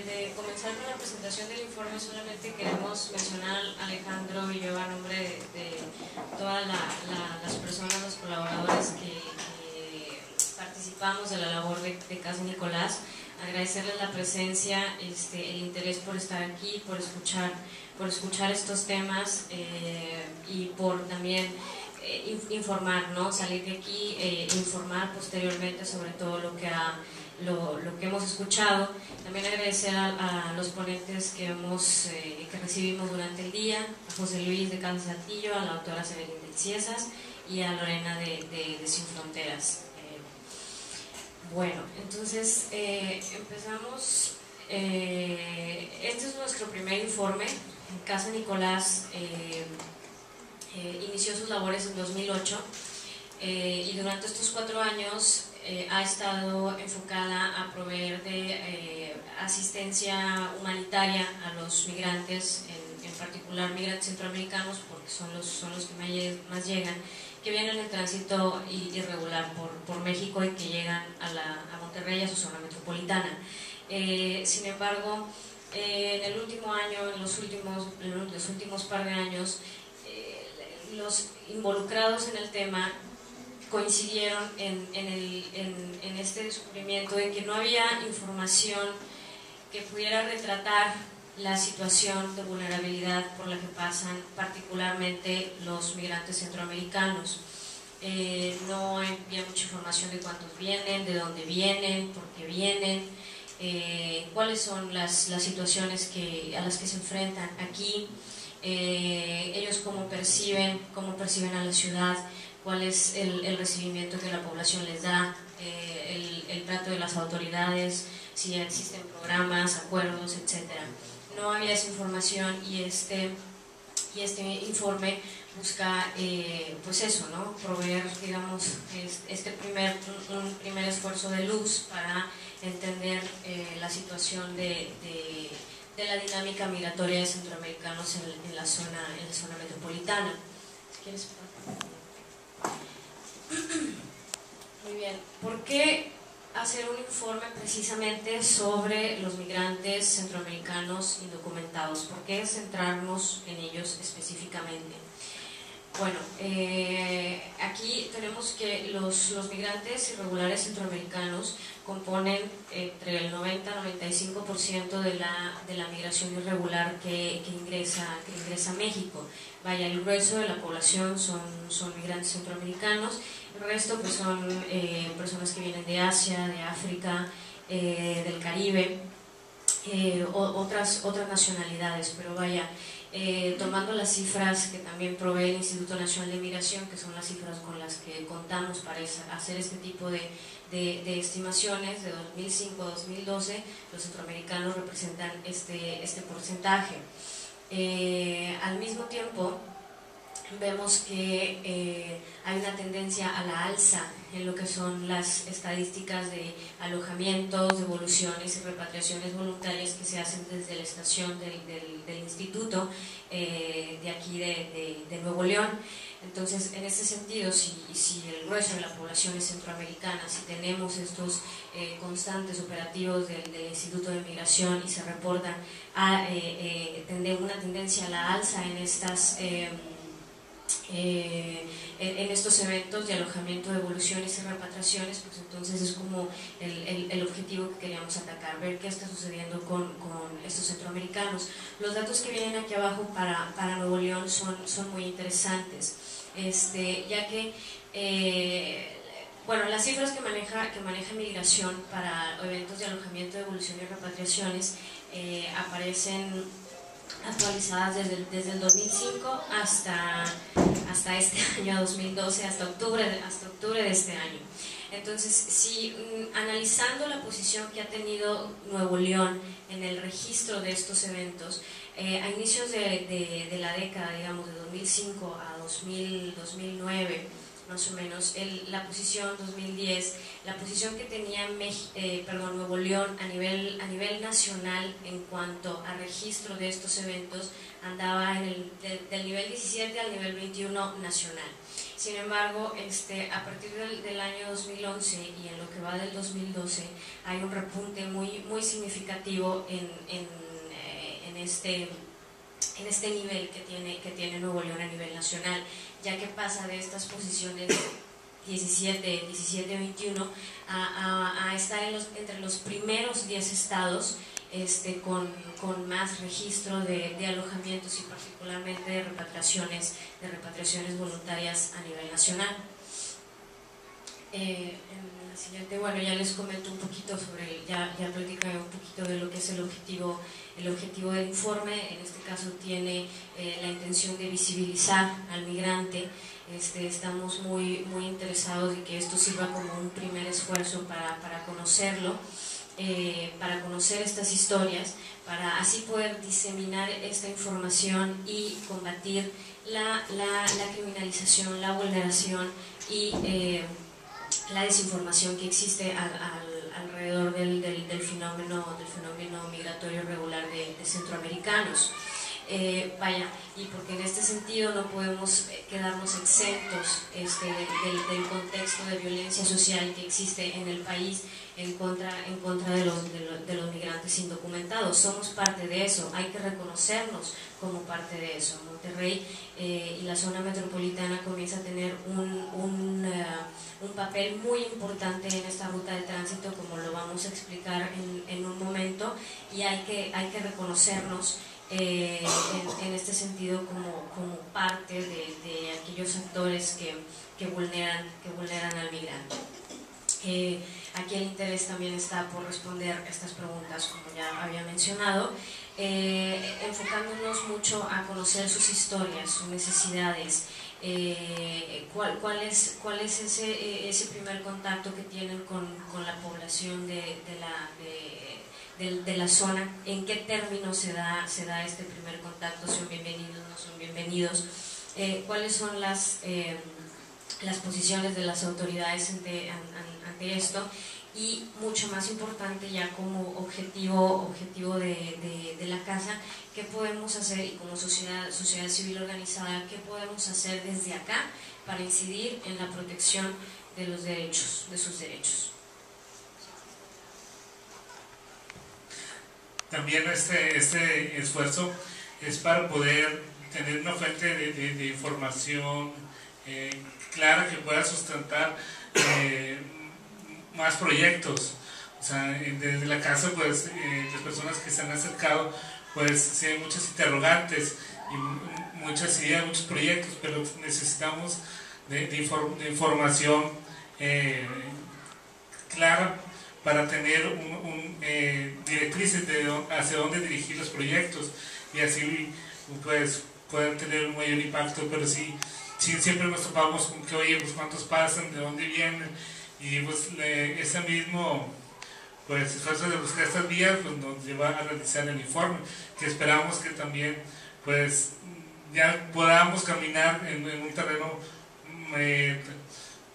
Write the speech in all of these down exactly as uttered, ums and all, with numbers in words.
antes de comenzar con la presentación del informe, solamente queremos mencionar a Alejandro y yo a nombre de, de todas la, la, las personas, los colaboradores que, que participamos de la labor de, de Casanicolás. Agradecerles la presencia, este, el interés por estar aquí, por escuchar, por escuchar estos temas eh, y por también eh, informar, ¿no? Salir de aquí e eh, informar posteriormente sobre todo lo que ha Lo, lo que hemos escuchado. También agradecer a, a los ponentes que hemos eh, que recibimos durante el día, a José Luis de Cáncer Santillo, a la doctora Severina de Ciesas y a Lorena de, de, de Sin Fronteras. Eh, bueno, entonces eh, empezamos. Eh, este es nuestro primer informe. Casanicolás eh, eh, inició sus labores en dos mil ocho eh, y durante estos cuatro años Eh, ha estado enfocada a proveer de eh, asistencia humanitaria a los migrantes, en, en particular migrantes centroamericanos, porque son los, son los que más llegan, que vienen en tránsito irregular por, por México y que llegan a, la, a Monterrey, a su zona metropolitana. Eh, sin embargo, eh, en el último año, en los últimos, en los últimos par de años, eh, los involucrados en el tema coincidieron en, en, el, en, en este descubrimiento de que no había información que pudiera retratar la situación de vulnerabilidad por la que pasan particularmente los migrantes centroamericanos. Eh, no había mucha información de cuántos vienen, de dónde vienen, por qué vienen, eh, cuáles son las, las situaciones que, a las que se enfrentan aquí, eh, ellos cómo perciben, cómo perciben a la ciudad, cuál es el, el recibimiento que la población les da, eh, el, el trato de las autoridades, si existen programas, acuerdos, etcétera. No había esa información y este, y este informe busca, eh, pues eso, ¿no? Proveer, digamos, este primer, un primer esfuerzo de luz para entender eh, la situación de, de, de la dinámica migratoria de centroamericanos en, en, la, zona, en la zona metropolitana. ¿Quieres? Muy bien, ¿por qué hacer un informe precisamente sobre los migrantes centroamericanos indocumentados? ¿Por qué centrarnos en ellos específicamente? Bueno, eh, aquí tenemos que los, los migrantes irregulares centroamericanos componen entre el noventa y noventa y cinco por ciento de la, de la migración irregular que, que, ingresa, que ingresa a México. Vaya, el grueso de la población son, son migrantes centroamericanos, el resto pues son eh, personas que vienen de Asia, de África, eh, del Caribe, eh, o, otras, otras nacionalidades, pero vaya... Eh, tomando las cifras que también provee el Instituto Nacional de Migración, que son las cifras con las que contamos para esa, hacer este tipo de, de, de estimaciones, de dos mil cinco a dos mil doce, los centroamericanos representan este, este porcentaje. Eh, al mismo tiempo, vemos que eh, hay una tendencia a la alza en lo que son las estadísticas de alojamientos, devoluciones y repatriaciones voluntarias que se hacen desde la estación del, del, del instituto eh, de aquí de, de, de Nuevo León. Entonces, en ese sentido, si, si el grueso de la población es centroamericana, si tenemos estos eh, constantes operativos del, del Instituto de Migración y se reporta a, eh, eh, una tendencia a la alza en estas... Eh, Eh, en estos eventos de alojamiento, devoluciones y repatriaciones, pues entonces es como el, el, el objetivo que queríamos atacar, ver qué está sucediendo con, con estos centroamericanos. Los datos que vienen aquí abajo para, para Nuevo León son, son muy interesantes, este, ya que eh, bueno, las cifras que maneja, que maneja Migración para eventos de alojamiento, devolución y repatriaciones eh, aparecen actualizadas desde el, desde el dos mil cinco hasta, hasta este año dos mil doce, hasta octubre, hasta octubre de este año. Entonces, si analizando la posición que ha tenido Nuevo León en el registro de estos eventos, eh, a inicios de, de, de la década, digamos, de dos mil cinco a dos mil, dos mil nueve, más o menos el, la posición dos mil diez, la posición que tenía Mex, eh, perdón, Nuevo León a nivel, a nivel nacional en cuanto a registro de estos eventos, andaba en el, de, del nivel diecisiete al nivel veintiuno nacional. Sin embargo, este, a partir del, del año dos mil once y en lo que va del dos mil doce, hay un repunte muy, muy significativo en, en, eh, en este... en este nivel que tiene, que tiene Nuevo León a nivel nacional, ya que pasa de estas posiciones diecisiete, diecisiete, veintiuno a, a, a estar en los, entre los primeros diez estados este, con, con más registro de, de alojamientos y particularmente de repatriaciones, de repatriaciones voluntarias a nivel nacional. Eh, en la siguiente, bueno, ya les comento un poquito sobre, ya, ya platicaré un poquito de lo que es el objetivo El objetivo del informe. En este caso tiene eh, la intención de visibilizar al migrante. Este, estamos muy, muy interesados de que esto sirva como un primer esfuerzo para, para conocerlo, eh, para conocer estas historias, para así poder diseminar esta información y combatir la, la, la criminalización, la vulneración y eh, la desinformación que existe al, al alrededor del, del, del, fenómeno, del fenómeno migratorio regular de, de centroamericanos. Eh, vaya, y porque en este sentido no podemos quedarnos exentos este, del, del contexto de violencia social que existe en el país en contra, en contra de, los, de, los, de los migrantes indocumentados. Somos parte de eso, hay que reconocernos como parte de eso. Monterrey eh, y la zona metropolitana comienza a tener un, un, uh, un papel muy importante en esta ruta de tránsito, como lo vamos a explicar en, en un momento, y hay que, hay que reconocernos Eh, en, en este sentido como, como parte de, de aquellos actores que, que, vulneran, que vulneran al migrante. Eh, aquí el interés también está por responder estas preguntas, como ya había mencionado, eh, enfocándonos mucho a conocer sus historias, sus necesidades, eh, cuál, cuál es, cuál es ese, ese primer contacto que tienen con, con la población de, de la... De, De, de la zona, en qué términos se da, se da este primer contacto, son bienvenidos, no son bienvenidos, eh, cuáles son las, eh, las posiciones de las autoridades ante, ante esto, y mucho más importante ya como objetivo, objetivo de, de, de la casa, qué podemos hacer y como sociedad, sociedad civil organizada, qué podemos hacer desde acá para incidir en la protección de los derechos, de sus derechos. También este, este esfuerzo es para poder tener una fuente de, de, de información eh, clara que pueda sustentar eh, más proyectos. O sea, desde la casa, pues, eh, las personas que se han acercado, pues, sí hay muchas interrogantes y muchas ideas, muchos proyectos, pero necesitamos de, de, inform de información eh, clara, para tener un, un, eh, directrices de hacia dónde dirigir los proyectos y así pues poder tener un mayor impacto. Pero sí, sí siempre nos topamos con que, oye, pues cuántos pasan, de dónde vienen, y pues le, ese mismo pues esfuerzo de buscar estas vías pues nos lleva a realizar el informe, que esperamos que también pues ya podamos caminar en, en un terreno eh,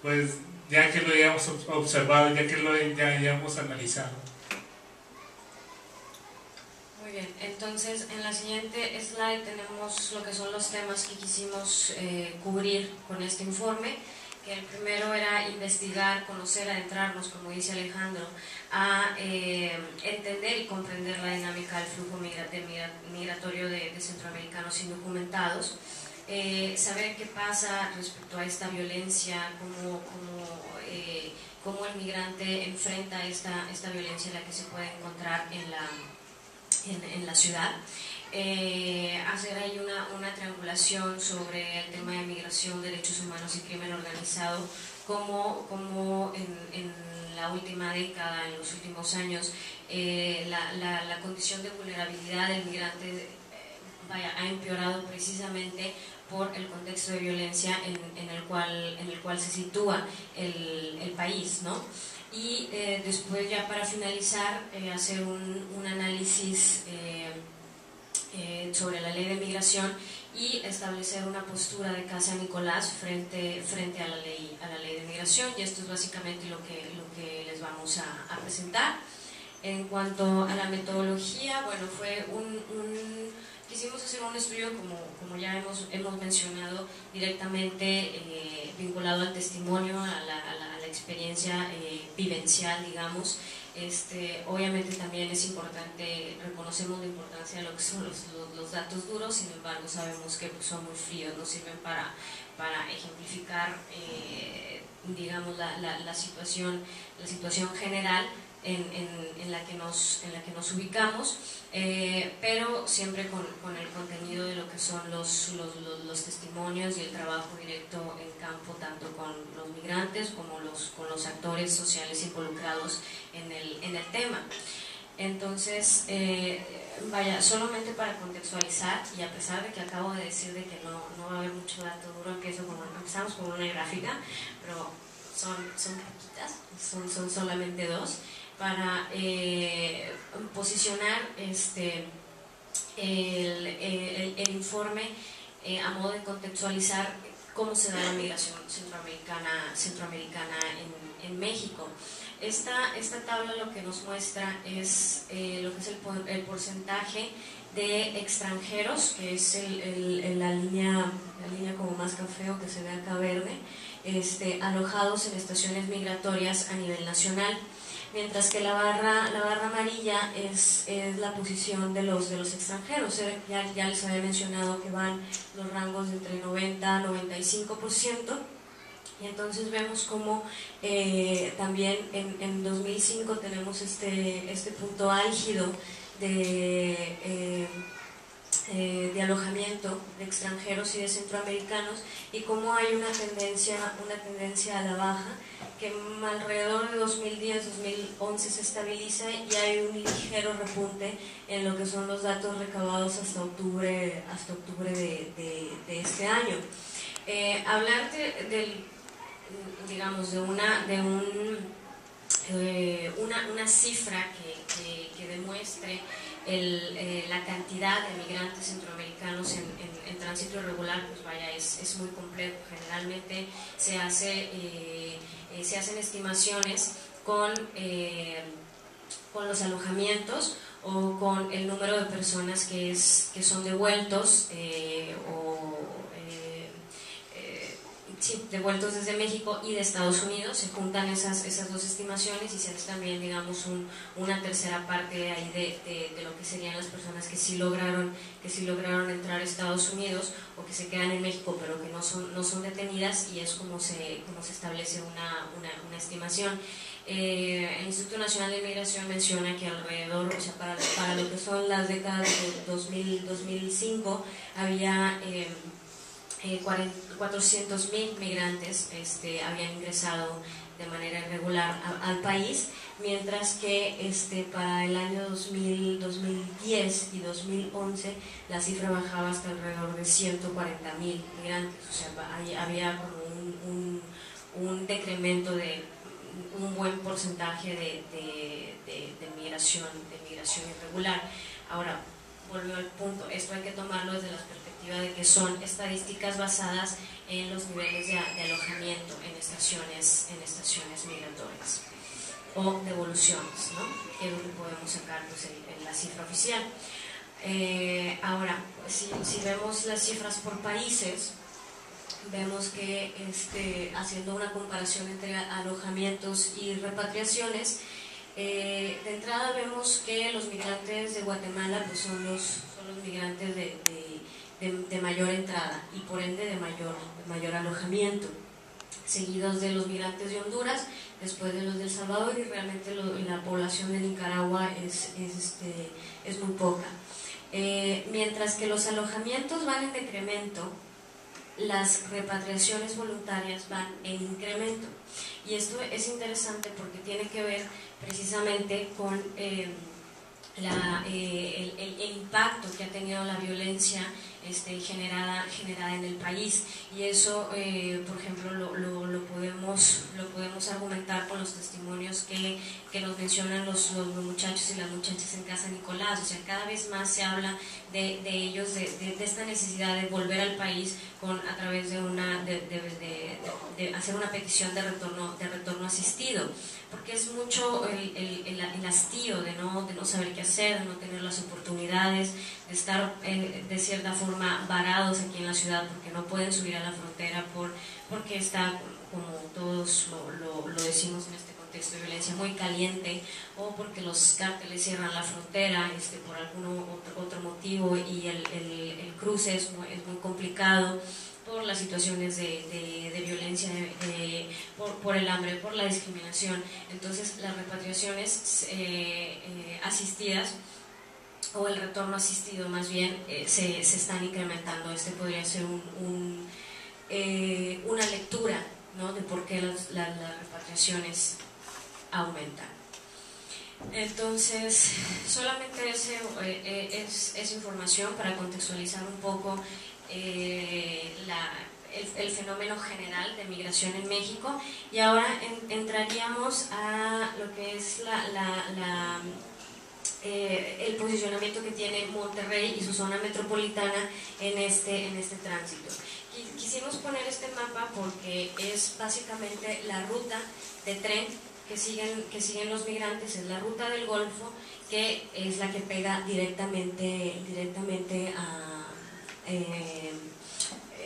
pues ya que lo hayamos observado, ya que lo ya hayamos analizado. Muy bien, entonces en la siguiente slide tenemos lo que son los temas que quisimos eh, cubrir con este informe. El primero era investigar, conocer, adentrarnos, como dice Alejandro, a eh, entender y comprender la dinámica del flujo migra de migra migratorio de, de centroamericanos indocumentados. Eh, saber qué pasa respecto a esta violencia, cómo, cómo, eh, cómo el migrante enfrenta esta, esta violencia en la que se puede encontrar en la, en, en la ciudad. Eh, hacer ahí una, una triangulación sobre el tema de migración, derechos humanos y crimen organizado, cómo, cómo en, en la última década, en los últimos años, eh, la, la, la condición de vulnerabilidad del migrante Vaya, ha empeorado precisamente por el contexto de violencia en, en, el, cual, en el cual se sitúa el, el país, ¿no? Y eh, después, ya para finalizar, eh, hacer un, un análisis eh, eh, sobre la ley de migración y establecer una postura de Casanicolás frente, frente a, la ley, a la ley de migración, y esto es básicamente lo que, lo que les vamos a, a presentar. En cuanto a la metodología, bueno, fue un, un quisimos hacer un estudio, como, como ya hemos, hemos mencionado, directamente eh, vinculado al testimonio, a la, a la, a la experiencia eh, vivencial, digamos. Este, obviamente también es importante, reconocemos la importancia de lo que son los, los, los datos duros, sin embargo sabemos que pues, son muy fríos, nos sirven para, para ejemplificar, eh, digamos, la, la, la, situación, la situación general en, en, en, la que nos, en la que nos ubicamos, eh, pero siempre con, con el contenido de lo que son los, los, los, los testimonios y el trabajo directo en campo, tanto con los migrantes como los, con los actores sociales involucrados en el, en el tema. Entonces, eh, vaya, solamente para contextualizar, y a pesar de que acabo de decir de que no, no va a haber mucho dato duro, empiezo con, empezamos con una gráfica, pero son, son poquitas, son, son solamente dos, para eh, posicionar este, el, el, el informe eh, a modo de contextualizar cómo se da la migración centroamericana, centroamericana en, en México. Esta, esta tabla lo que nos muestra es eh, lo que es el, el porcentaje de extranjeros, que es el, el, el, la, línea, la línea como más café o que se ve acá verde, este, alojados en estaciones migratorias a nivel nacional, mientras que la barra, la barra amarilla es, es la posición de los, de los extranjeros. Ya, ya les había mencionado que van los rangos de entre noventa a noventa y cinco por ciento, y entonces vemos como eh, también en, en dos mil cinco tenemos este, este punto álgido de, eh, eh, de alojamiento de extranjeros y de centroamericanos, y como hay una tendencia, una tendencia a la baja que alrededor de dos mil diez a dos mil once se estabiliza, y hay un ligero repunte en lo que son los datos recabados hasta octubre, hasta octubre de, de, de este año. Eh, hablar de, de, digamos, de una, de un, eh, una, una cifra que, que, que demuestre el, eh, la cantidad de migrantes centroamericanos en, en, en tránsito irregular, pues vaya, es, es muy complejo. Generalmente se, hace, eh, eh, se hacen estimaciones con, eh, con los alojamientos o con el número de personas que, es, que son devueltos eh, o Sí, devueltos desde México y de Estados Unidos. Se juntan esas, esas dos estimaciones y se hace también, digamos, un, una tercera parte ahí de, de, de lo que serían las personas que sí lograron que sí lograron entrar a Estados Unidos o que se quedan en México pero que no son, no son detenidas, y es como se, como se establece una, una, una estimación. Eh, el Instituto Nacional de Migración menciona que alrededor, o sea, para, para lo que son las décadas de dos mil a dos mil cinco había... Eh, cuatrocientos mil migrantes este, habían ingresado de manera irregular a, al país, mientras que este, para el año dos mil, dos mil diez y dos mil once la cifra bajaba hasta alrededor de ciento cuarenta mil migrantes. O sea, hay, había como un, un, un decremento de un buen porcentaje de, de, de, de, migración, de migración irregular. Ahora, volvió al punto, esto hay que tomarlo desde las perspectivas de que son estadísticas basadas en los niveles de, de alojamiento en estaciones, en estaciones migratorias o devoluciones, ¿no? Que es lo que podemos sacar pues, en, en la cifra oficial. Eh, ahora, si, si vemos las cifras por países, vemos que este, haciendo una comparación entre alojamientos y repatriaciones, eh, de entrada vemos que los migrantes de Guatemala pues, son, los, son los migrantes de, de De, de mayor entrada y por ende de mayor, de mayor alojamiento, seguidos de los migrantes de Honduras, después de los de El Salvador, y realmente lo, la población de Nicaragua es, es, este, es muy poca. Eh, mientras que los alojamientos van en decremento, las repatriaciones voluntarias van en incremento, y esto es interesante porque tiene que ver precisamente con eh, la, eh, el, el, el impacto que ha tenido la violencia este, generada, generada en el país, y eso, eh, por ejemplo, lo, lo, lo, podemos, lo podemos argumentar por los testimonios que, que nos mencionan los, los muchachos y las muchachas en Casanicolás. O sea, cada vez más se habla de, de ellos, de, de, de esta necesidad de volver al país con, a través de, una, de, de, de, de, de hacer una petición de retorno, de retorno asistido, porque es mucho el, el, el, el hastío de no, de no saber qué hacer, de no tener las oportunidades, de estar eh, de cierta forma varados aquí en la ciudad porque no pueden subir a la frontera por, porque está, como todos lo, lo, lo decimos en este contexto de violencia, muy caliente, o porque los cárteles cierran la frontera este, por algún otro, otro motivo, y el, el, el cruce es muy, es muy complicado, por las situaciones de, de, de violencia, de, de, por, por el hambre, por la discriminación. Entonces las repatriaciones eh, eh, asistidas, o el retorno asistido más bien, eh, se, se están incrementando. Este podría ser un, un, eh, una lectura, ¿no?, de por qué las, las, las repatriaciones aumentan. Entonces, solamente ese, eh, es, es información para contextualizar un poco Eh, la, el, el fenómeno general de migración en México, y ahora en, entraríamos a lo que es la, la, la, eh, el posicionamiento que tiene Monterrey y su zona metropolitana en este, en este tránsito. Quisimos poner este mapa porque es básicamente la ruta de tren que siguen, que siguen los migrantes, es la ruta del Golfo, que es la que pega directamente, directamente a Eh,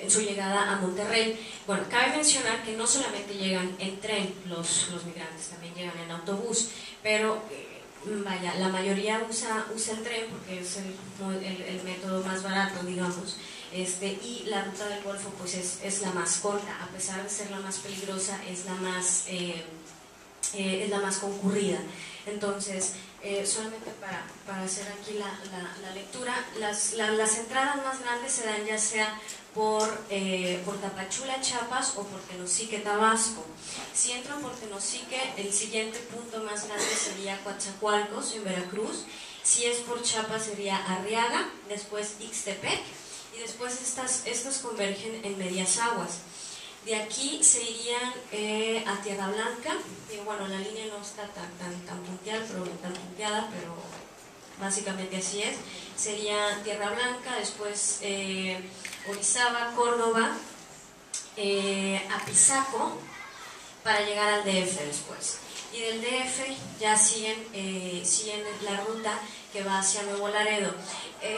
en su llegada a Monterrey. Bueno, cabe mencionar que no solamente llegan en tren los, los migrantes, también llegan en autobús, pero eh, vaya, la mayoría usa, usa el tren porque es el, el, el método más barato, digamos, este, y la ruta del Golfo pues es, es la más corta, a pesar de ser la más peligrosa, es la más, eh, eh, es la más concurrida. Entonces, Eh, solamente para, para hacer aquí la, la, la lectura, las, la, las entradas más grandes se dan ya sea por, eh, por Tapachula, Chiapas, o por Tenosique, Tabasco. Si entran por Tenosique, el siguiente punto más grande sería Coatzacoalcos, en Veracruz. Si es por Chiapas sería Arriaga, después Ixtepec, y después estas, estas convergen en Medias Aguas. De aquí se irían eh, a Tierra Blanca, y bueno, la línea no está tan, tan, tan, punteada, pero, tan punteada, pero básicamente así es. Sería Tierra Blanca, después eh, Orizaba, Córdoba, eh, Apizaco, para llegar al D F después. Y del D F ya siguen, eh, siguen la ruta que va hacia Nuevo Laredo. Eh,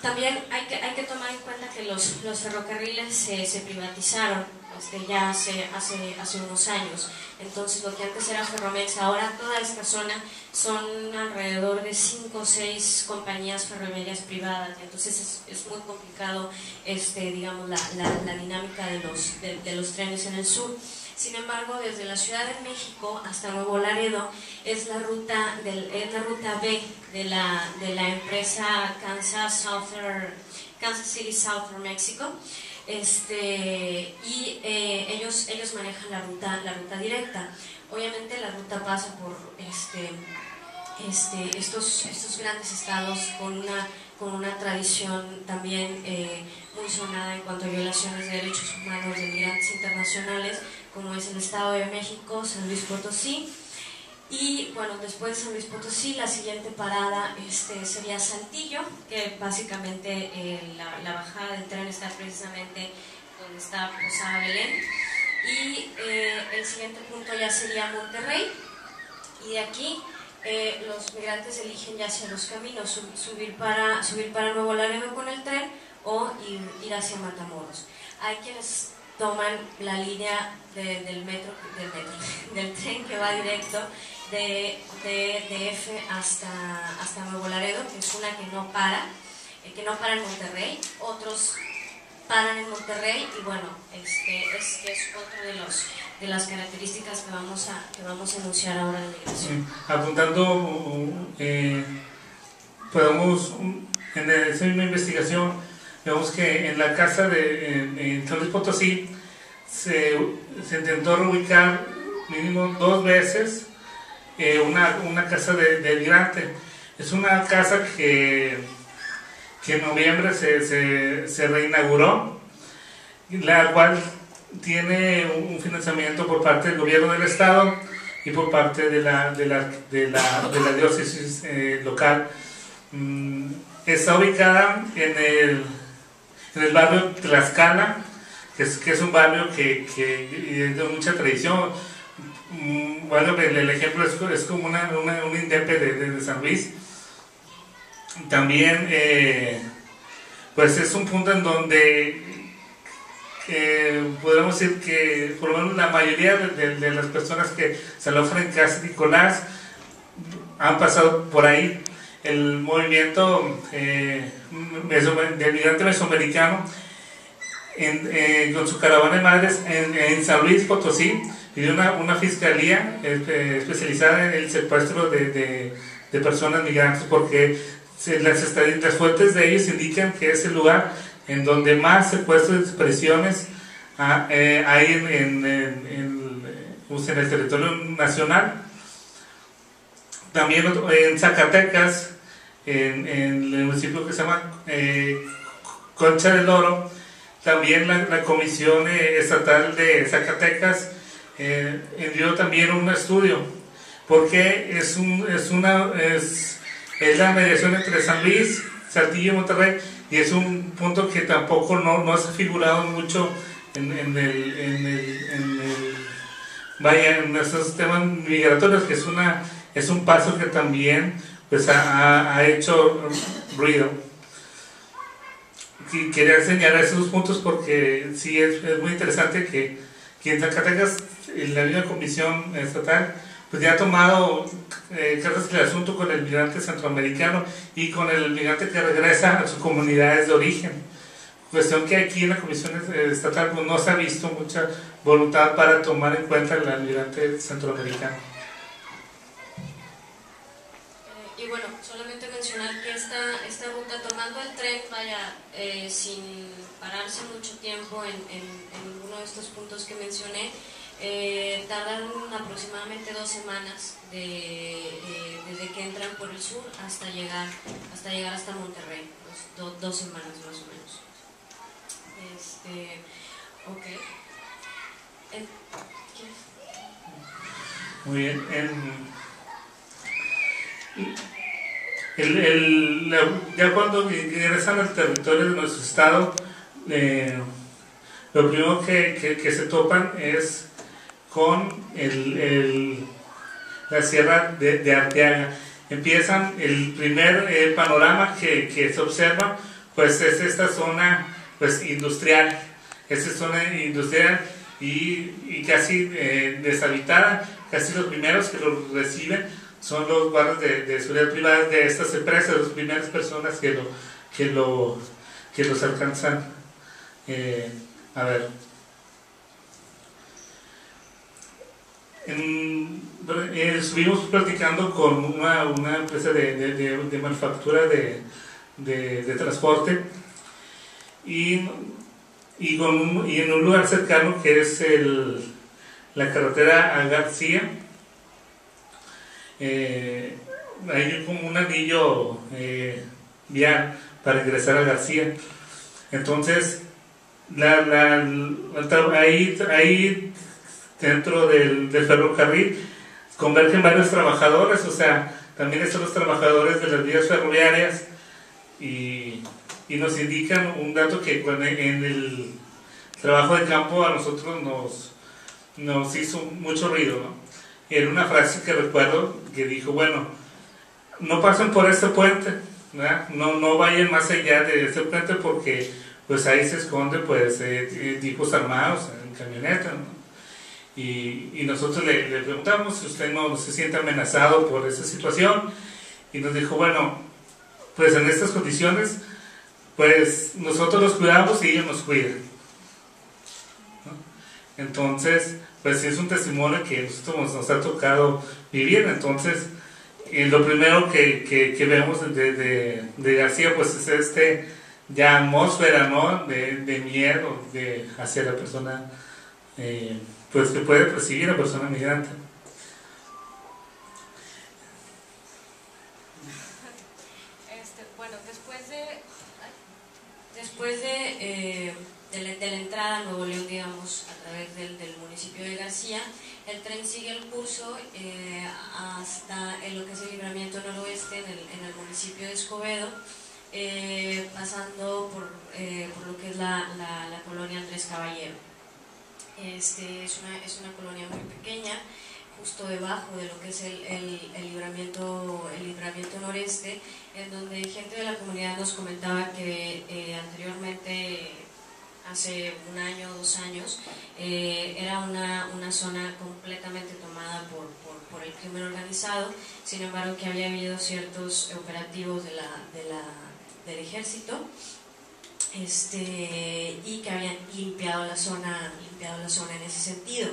También hay que, hay que tomar en cuenta que los, los ferrocarriles se, se privatizaron este, ya hace, hace, hace unos años. Entonces, lo que antes era Ferromex, ahora toda esta zona son alrededor de cinco o seis compañías ferroviarias privadas. Entonces es, es muy complicado, este, digamos, la, la, la dinámica de los, de, de los trenes en el sur. Sin embargo, desde la Ciudad de México hasta Nuevo Laredo es la ruta, del, es la ruta B de la, de la empresa Kansas, Southern, Kansas City Southern de México. Este, y eh, ellos, ellos manejan la ruta, la ruta directa. Obviamente la ruta pasa por este, este, estos, estos grandes estados con una, con una tradición también eh, muy sonada en cuanto a violaciones de derechos humanos de migrantes internacionales, como es el Estado de México, San Luis Potosí. Y bueno, después de San Luis Potosí, la siguiente parada este, sería Saltillo, que básicamente eh, la, la bajada del tren está precisamente donde está Posada Belén. Y eh, el siguiente punto ya sería Monterrey, y de aquí eh, los migrantes eligen ya hacia los caminos, sub, subir, para, subir para Nuevo Laredo con el tren, o ir, ir hacia Matamoros. Hay quienes toman la línea de, del, metro, del metro, del tren que va directo de, de D F hasta, hasta Nuevo Laredo, que es una que no para, eh, que no para en Monterrey. Otros paran en Monterrey, y bueno, este es, que es otra de, los, de las características que vamos a, que vamos a enunciar ahora en la migración. Apuntando, eh, podemos, en esa misma investigación, vemos que en la casa de en, en San Luis Potosí se, se intentó reubicar mínimo dos veces eh, una, una casa de, de migrante. Es una casa que que en noviembre se, se, se reinauguró, la cual tiene un financiamiento por parte del gobierno del estado y por parte de la, de la, de la, de la diócesis eh, local. Mm, está ubicada en el, en el barrio Tlaxcala, que es, que es un barrio que, que es de mucha tradición. Mm, bueno, el, el ejemplo es, es como una, una, un indepe de, de, de San Luis. También eh, pues es un punto en donde eh, podemos decir que por lo menos la mayoría de, de, de las personas que se alojan en Casanicolás han pasado por ahí. El movimiento eh, del migrante mesoamericano en, eh, con su caravana de madres en, en San Luis Potosí pidió una, una fiscalía eh, especializada en el secuestro de, de, de personas migrantes, porque Las, las fuentes de ellos indican que es el lugar en donde más secuestros y desapariciones eh, hay en, en, en, en, en el territorio nacional. También en Zacatecas, en, en el municipio que se llama eh, Concha del Oro, también la, la Comisión Estatal de Zacatecas eh, envió también un estudio, porque es, un, es una... Es, es la mediación entre San Luis, Saltillo y Monterrey, y es un punto que tampoco no, no se ha figurado mucho en, en, el, en, el, en el vaya en esos temas migratorios, que es una es un paso que también pues ha, ha hecho ruido. Y quería señalar esos puntos porque sí es, es muy interesante que, que en Zacatecas la misma comisión estatal pues ya ha tomado eh, cartas en el asunto con el migrante centroamericano y con el migrante que regresa a sus comunidades de origen. Cuestión que aquí en la Comisión Estatal pues, no se ha visto mucha voluntad para tomar en cuenta al migrante centroamericano. Eh, y bueno, solamente mencionar que esta, esta ruta, tomando el tren, vaya eh, sin pararse mucho tiempo en, en, en ninguno de estos puntos que mencioné, Eh, tardaron aproximadamente dos semanas de, eh, desde que entran por el sur hasta llegar hasta llegar hasta Monterrey, pues, do, dos semanas más o menos. Este, okay. eh, Muy bien. El, el, el, la, ya cuando ingresan al territorio de nuestro estado, eh, lo primero que, que, que se topan es con el, el, la sierra de, de Arteaga. Empiezan el primer eh, panorama que, que se observa, pues es esta zona pues industrial, esta zona industrial y, y casi eh, deshabitada. Casi los primeros que lo reciben son los guardas de, de seguridad privada de estas empresas, las primeras personas que, lo, que, lo, que los alcanzan eh, a ver. En, eh, estuvimos platicando con una, una empresa de, de, de, de manufactura de, de, de transporte y, y, con un, y en un lugar cercano que es el, la carretera a García eh, hay como un anillo eh, vial para ingresar a García. Entonces la, la, la, ahí, ahí dentro del, del ferrocarril convergen varios trabajadores, o sea, también están los trabajadores de las vías ferroviarias y, y nos indican un dato que en el trabajo de campo a nosotros nos, nos hizo mucho ruido, ¿no? Era una frase que recuerdo que dijo, bueno, no pasen por este puente, ¿verdad? No, no vayan más allá de este puente porque pues ahí se esconden pues eh, tipos armados en camionetas, ¿no? Y, y nosotros le, le preguntamos si usted no se siente amenazado por esa situación y nos dijo, bueno, pues en estas condiciones, pues nosotros los cuidamos y ellos nos cuidan, ¿no? Entonces, pues es un testimonio que nosotros nos ha tocado vivir. Entonces, eh, lo primero que, que, que vemos de, de, de García, pues es este ya atmósfera, ¿no? De, de miedo de, hacia la persona eh, pues que puede perseguir a persona migrante. Este, bueno, después de a Nuevo León, digamos, a través del, del municipio de García. El tren sigue el curso eh, hasta en lo que es el libramiento noroeste, en el, en el municipio de Escobedo, eh, pasando por, eh, por lo que es la, la, la colonia Andrés Caballero. Este, es, una, es una colonia muy pequeña, justo debajo de lo que es el, el, el, libramiento, el libramiento noreste, en donde gente de la comunidad nos comentaba que eh, anteriormente, hace un año o dos años, eh, era una, una zona completamente tomada por, por, por el crimen organizado. Sin embargo, que había habido ciertos operativos de la, de la, del ejército este, y que habían limpiado la zona, limpiado la zona en ese sentido.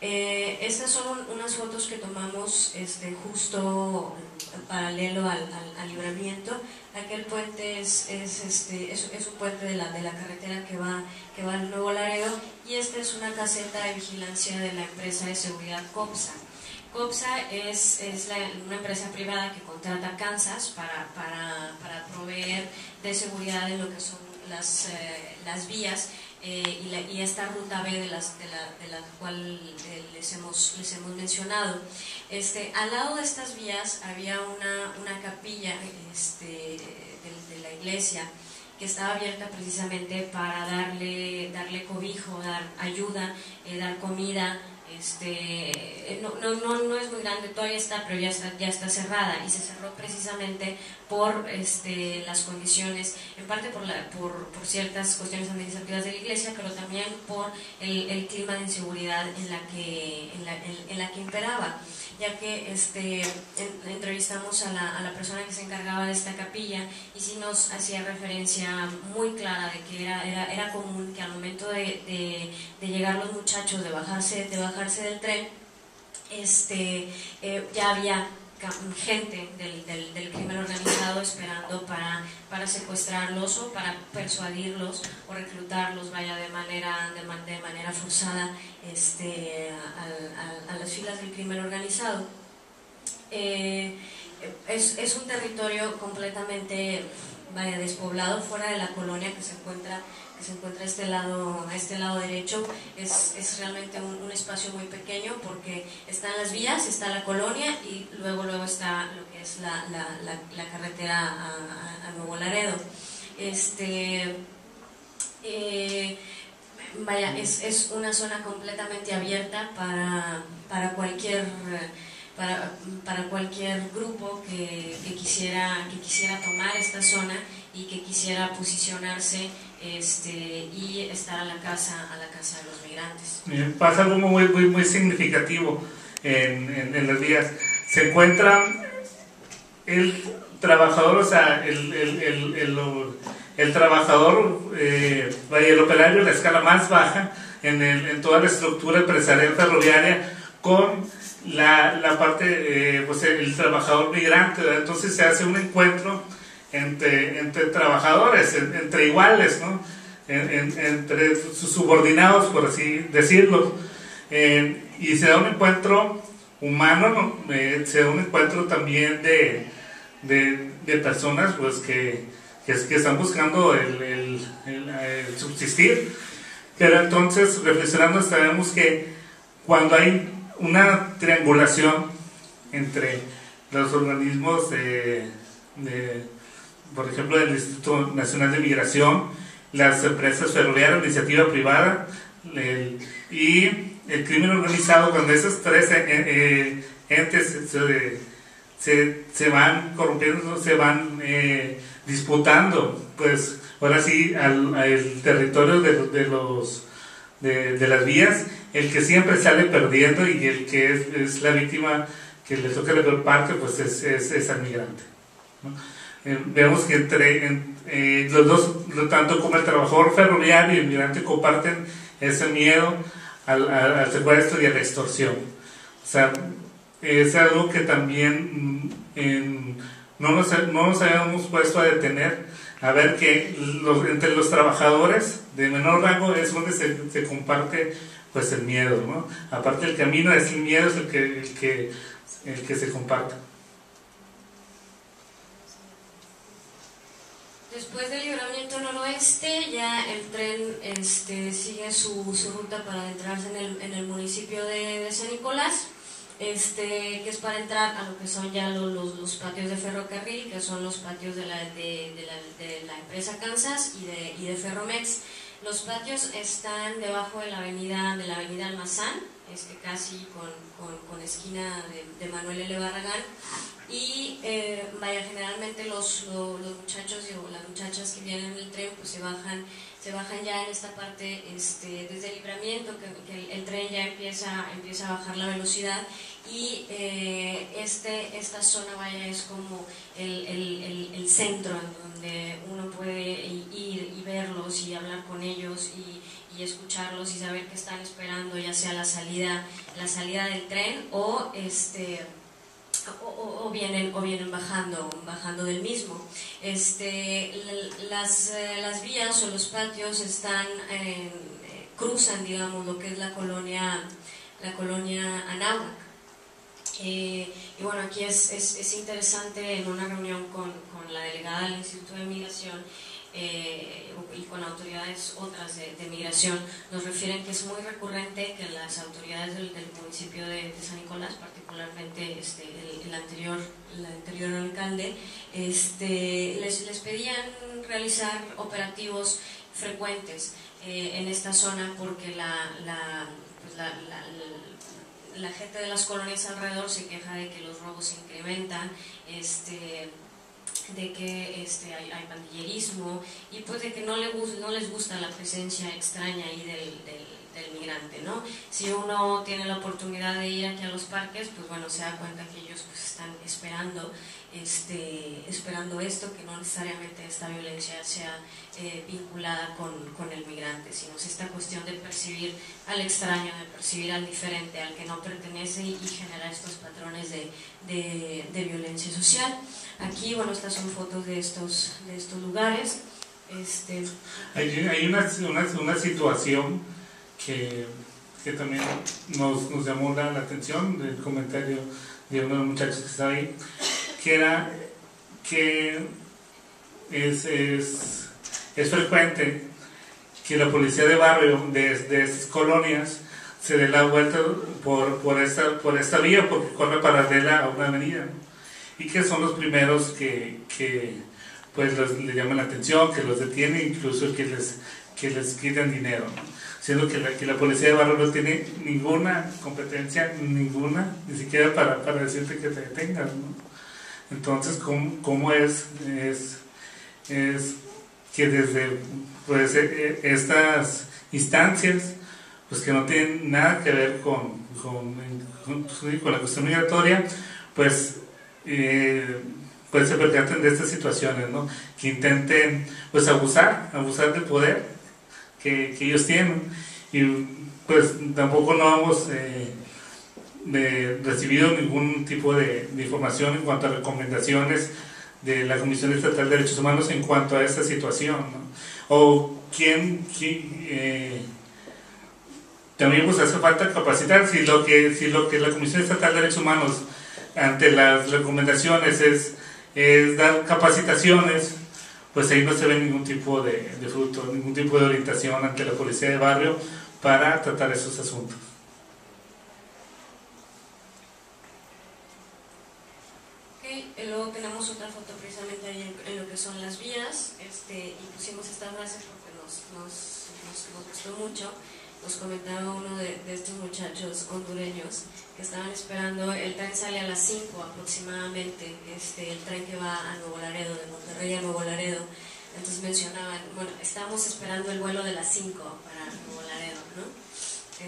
Eh, estas son unas fotos que tomamos este, justo paralelo al, al, al libramiento. Aquel puente es, es, este, es, es un puente de la, de la carretera que va, que va al Nuevo Laredo, y esta es una caseta de vigilancia de la empresa de seguridad COPSA. COPSA es, es la, una empresa privada que contrata a Kansas para, para, para proveer de seguridad en lo que son las, eh, las vías. Eh, y, la, y esta ruta B de, las, de, la, de la cual eh, les, hemos, les hemos mencionado. Este, al lado de estas vías había una, una capilla este, de, de la iglesia que estaba abierta precisamente para darle, darle cobijo, dar ayuda, eh, dar comida. Este, no, no, no, no es muy grande, todavía está, pero ya está, ya está cerrada, y se cerró precisamente por este, las condiciones, en parte por, la, por, por ciertas cuestiones administrativas de la iglesia, pero también por el, el clima de inseguridad en la que, en la, en, en la que imperaba, ya que este, en, entrevistamos a la, a la persona que se encargaba de esta capilla, y sí nos hacía referencia muy clara de que era, era, era común que al momento de, de, de llegar los muchachos, de bajarse, de bajarse del tren, este, eh, ya había gente del, del, del crimen organizado esperando para, para secuestrarlos o para persuadirlos o reclutarlos, vaya, de manera, de, man, de manera forzada este, a, a, a las filas del crimen organizado. Eh, es, es un territorio completamente, vaya, despoblado, fuera de la colonia que se encuentra que se encuentra a este lado, a este lado derecho. Es, es realmente un, un espacio muy pequeño, porque están las vías, está la colonia, y luego luego está lo que es la, la, la, la carretera a, a Nuevo Laredo. Este, eh, vaya, es, es una zona completamente abierta para, para cualquier... Para, para cualquier grupo que, que, quisiera, que quisiera tomar esta zona y que quisiera posicionarse este, y estar a la casa, a la casa de los migrantes. Bien, pasa algo muy, muy, muy significativo en, en, en las vías. Se encuentra el trabajador, o sea, el, el, el, el, el trabajador, eh, el operario de la escala más baja en, el, en toda la estructura empresarial ferroviaria, con la, la parte, eh, pues el trabajador migrante, ¿verdad? Entonces se hace un encuentro entre, entre trabajadores, en, entre iguales, ¿no? En, en, entre sus subordinados, por así decirlo, eh, y se da un encuentro humano, ¿no? Eh, se da un encuentro también de, de, de personas, pues, que, que, que están buscando el, el, el, el subsistir, pero entonces, reflexionando, sabemos que cuando hay una triangulación entre los organismos de, de, por ejemplo, del Instituto Nacional de Migración, las empresas ferroviarias, la iniciativa privada, el, y el crimen organizado, cuando esos tres eh, entes se, se, se van corrompiendo, se van eh, disputando, pues ahora sí, al, al territorio de, de los De, de las vías, el que siempre sale perdiendo y el que es, es la víctima que le toca la peor parte, pues es, es, es el migrante, ¿no? Eh, vemos que entre en, eh, los dos, tanto como el trabajador ferroviario y el migrante, comparten ese miedo al, al, al secuestro y a la extorsión. O sea, es algo que también en, no, nos, no nos habíamos puesto a detener, a ver que los, entre los trabajadores de menor rango es donde se, se comparte, pues, el miedo, ¿no? Aparte el camino es el miedo, es el que, el que, el que se comparte. Después del libramiento noroeste, ya el tren este, sigue su, su ruta para adentrarse en el, en el municipio de, de San Nicolás, este, que es para entrar a lo que son ya los, los, los patios de ferrocarril, que son los patios de la, de, de la, de la empresa Kansas y de, y de Ferromex. Los patios están debajo de la avenida, de la avenida Almazán, este, casi con, con, con esquina de, de Manuel L. Barragán. Y eh, vaya, generalmente los, los, los muchachos o las muchachas que vienen en el tren pues se bajan se bajan ya en esta parte este, desde el libramiento, que, que el, el tren ya empieza empieza a bajar la velocidad, y eh, este esta zona vaya es como el, el, el, el centro en donde uno puede ir y verlos y hablar con ellos y y escucharlos y saber qué están esperando, ya sea la salida la salida del tren o este O, o, o, vienen, o vienen bajando bajando del mismo. Este, las, las vías o los patios están eh, cruzan, digamos, lo que es la colonia la colonia Anáhuac. Eh, y bueno, aquí es, es, es interesante, en una reunión con, con la delegada del Instituto de Migración Eh, y con autoridades otras de, de migración, nos refieren que es muy recurrente que las autoridades del, del municipio de, de San Nicolás, particularmente este, el, el, anterior, el anterior alcalde, este, les, les pedían realizar operativos frecuentes eh, en esta zona, porque la, la, pues la, la, la la gente de las colonias alrededor se queja de que los robos se incrementan, este, de que este, hay, hay pandillerismo, y pues de que no, le, no les gusta la presencia extraña ahí del, del, del migrante, ¿no? Si uno tiene la oportunidad de ir aquí a los parques, pues bueno, se da cuenta que ellos pues están esperando este, esperando esto, que no necesariamente esta violencia sea eh, vinculada con, con el migrante, sino es esta cuestión de percibir al extraño, de percibir al diferente, al que no pertenece, y, y generar estos patrones de, de, de violencia social. Aquí, bueno, estas son fotos de estos, de estos lugares. Este... Hay, hay una, una, una situación que, que también nos, nos llamó la, la atención, del comentario de uno de los muchachos que está ahí, que era que es, es, es frecuente que la policía de barrio de, de estas colonias se dé la vuelta por, por, esta, por esta vía, porque corre paralela a una avenida, y que son los primeros que, que pues los, le llaman la atención, que los detienen, incluso que les, que les quitan dinero, ¿no? Siendo que la, que la policía de barrio no tiene ninguna competencia, ninguna, ni siquiera para, para decirte que te detengas, ¿no? Entonces, ¿cómo, cómo es, es, es que desde pues, estas instancias, pues que no tienen nada que ver con, con, con, con la cuestión migratoria, pues... Eh, pues se percaten de estas situaciones, ¿no? Que intenten pues abusar, abusar del poder que, que ellos tienen, y pues tampoco no hemos eh, de, recibido ningún tipo de, de información en cuanto a recomendaciones de la Comisión Estatal de Derechos Humanos en cuanto a esta situación, ¿no? O quién, quién eh, también pues hace falta capacitar, si lo que, si lo que la Comisión Estatal de Derechos Humanos ante las recomendaciones es, es dar capacitaciones, pues ahí no se ve ningún tipo de, de fruto, ningún tipo de orientación ante la policía de barrio para tratar esos asuntos. Ok, luego tenemos otra foto precisamente ahí en, en lo que son las vías, este, y pusimos esta frase porque nos, nos, nos, nos gustó mucho. Nos comentaba uno de, de estos muchachos hondureños que estaban esperando, el tren sale a las cinco aproximadamente, este, el tren que va a Nuevo Laredo, de Monterrey a Nuevo Laredo. Entonces mencionaban, bueno, estábamos esperando el vuelo de las cinco para Nuevo Laredo, ¿no?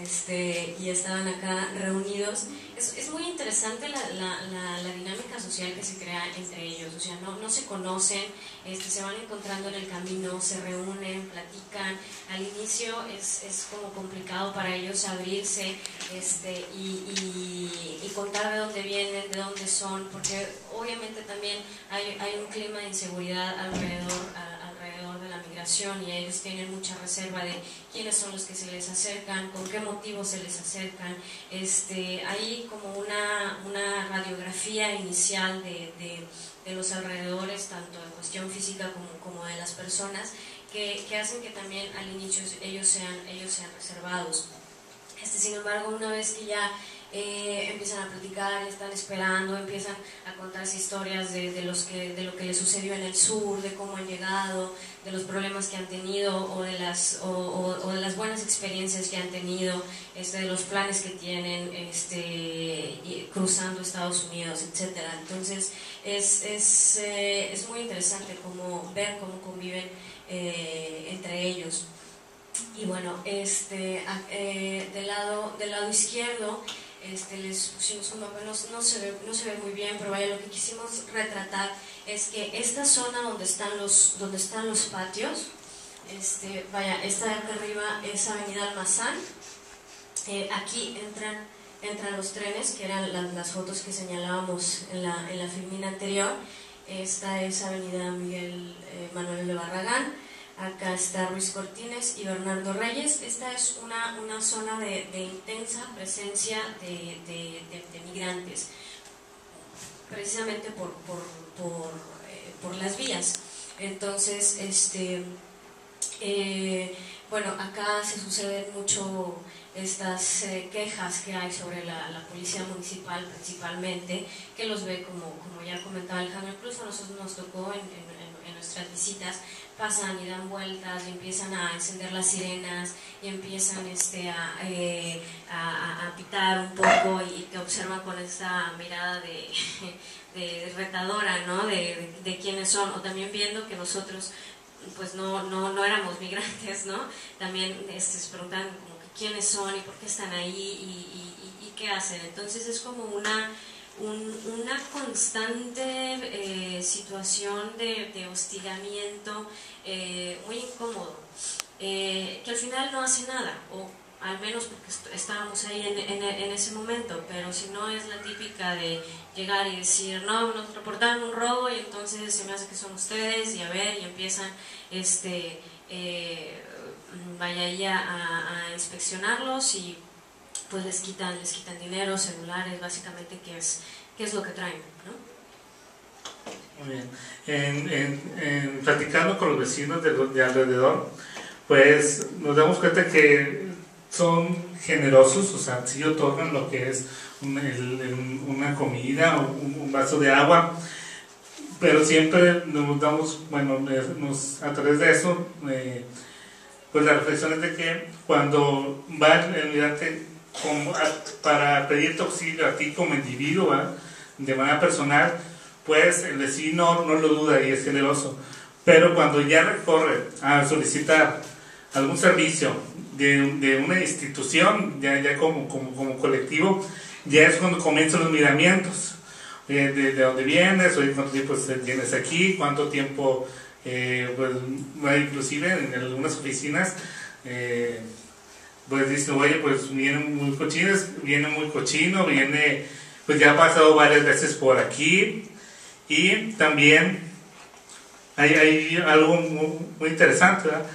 Este, y estaban acá reunidos. Es, es muy interesante la, la, la, la dinámica social que se crea entre ellos, o sea, no, no se conocen, este, se van encontrando en el camino, se reúnen, platican. Al inicio es, es como complicado para ellos abrirse este, y, y, y contar de dónde vienen, de dónde son, porque obviamente también hay, hay un clima de inseguridad alrededor, a, alrededor alrededor de la migración y ellos tienen mucha reserva de quiénes son los que se les acercan, con qué motivo se les acercan. Este, hay como una, una radiografía inicial de, de, de los alrededores, tanto en cuestión física como, como de las personas, que, que hacen que también al inicio ellos sean, ellos sean reservados. Este, sin embargo, una vez que ya Eh, empiezan a platicar, están esperando, empiezan a contarse historias de, de, los que, de lo que les sucedió en el sur, de cómo han llegado, de los problemas que han tenido o de las, o, o, o de las buenas experiencias que han tenido, este, de los planes que tienen este, cruzando Estados Unidos, etcétera. Entonces es, es, eh, es muy interesante como ver cómo conviven eh, entre ellos. Y bueno, este, eh, del, lado, del lado izquierdo, Este, les pusimos un mapa, no, no, se ve, no se ve muy bien, pero vaya, lo que quisimos retratar es que esta zona donde están los, donde están los patios, este, vaya, esta de acá arriba es Avenida Almazán, eh, aquí entran, entran los trenes, que eran la, las fotos que señalábamos en la, en la filmina anterior. Esta es Avenida Miguel eh, Manuel de Barragán. Acá está Ruiz Cortines y Bernardo Reyes. Esta es una, una zona de, de intensa presencia de, de, de, de migrantes, precisamente por, por, por, eh, por las vías. Entonces, este, eh, bueno, acá se suceden mucho estas eh, quejas que hay sobre la, la policía municipal, principalmente, que los ve, como, como ya comentaba Alejandro, incluso a nosotros nos tocó en, en, en nuestras visitas, pasan y dan vueltas y empiezan a encender las sirenas y empiezan este, a, eh, a, a pitar un poco y te observan con esta mirada de, de retadora, ¿no? de, de, de quiénes son, o también viendo que nosotros pues no, no, no éramos migrantes, ¿no? También este, se preguntan como que quiénes son y por qué están ahí y, y, y, y qué hacen. Entonces es como una Un, una constante eh, situación de, de hostigamiento eh, muy incómodo, eh, que al final no hace nada, o al menos porque est estábamos ahí en, en, en ese momento, pero si no es la típica de llegar y decir, no, nos reportaron un robo y entonces se me hace que son ustedes, y a ver, y empiezan este, eh, vaya ahí a, a inspeccionarlos y pues les quitan, les quitan dinero, celulares, básicamente, que es, que es lo que traen, ¿no? Muy bien. En, en, en, platicando con los vecinos de, de alrededor, pues nos damos cuenta que son generosos, o sea, sí otorgan lo que es un, el, el, una comida o un, un vaso de agua, pero siempre nos damos, bueno, nos, a través de eso, eh, pues la reflexión es de que cuando va el migrante Como a, para pedirte auxilio a ti como individuo, ¿verdad?, de manera personal, pues el vecino no lo duda y es generoso. Pero cuando ya recorre a solicitar algún servicio de, de una institución, ya, ya como, como, como colectivo, ya es cuando comienzan los miramientos de, de, de dónde vienes, oye, cuánto tiempo tienes aquí, cuánto tiempo eh, pues, inclusive en algunas oficinas eh, pues dice, oye, pues viene muy cochino, viene muy cochino, viene, pues ya ha pasado varias veces por aquí. Y también hay, hay algo muy, muy interesante, ¿verdad?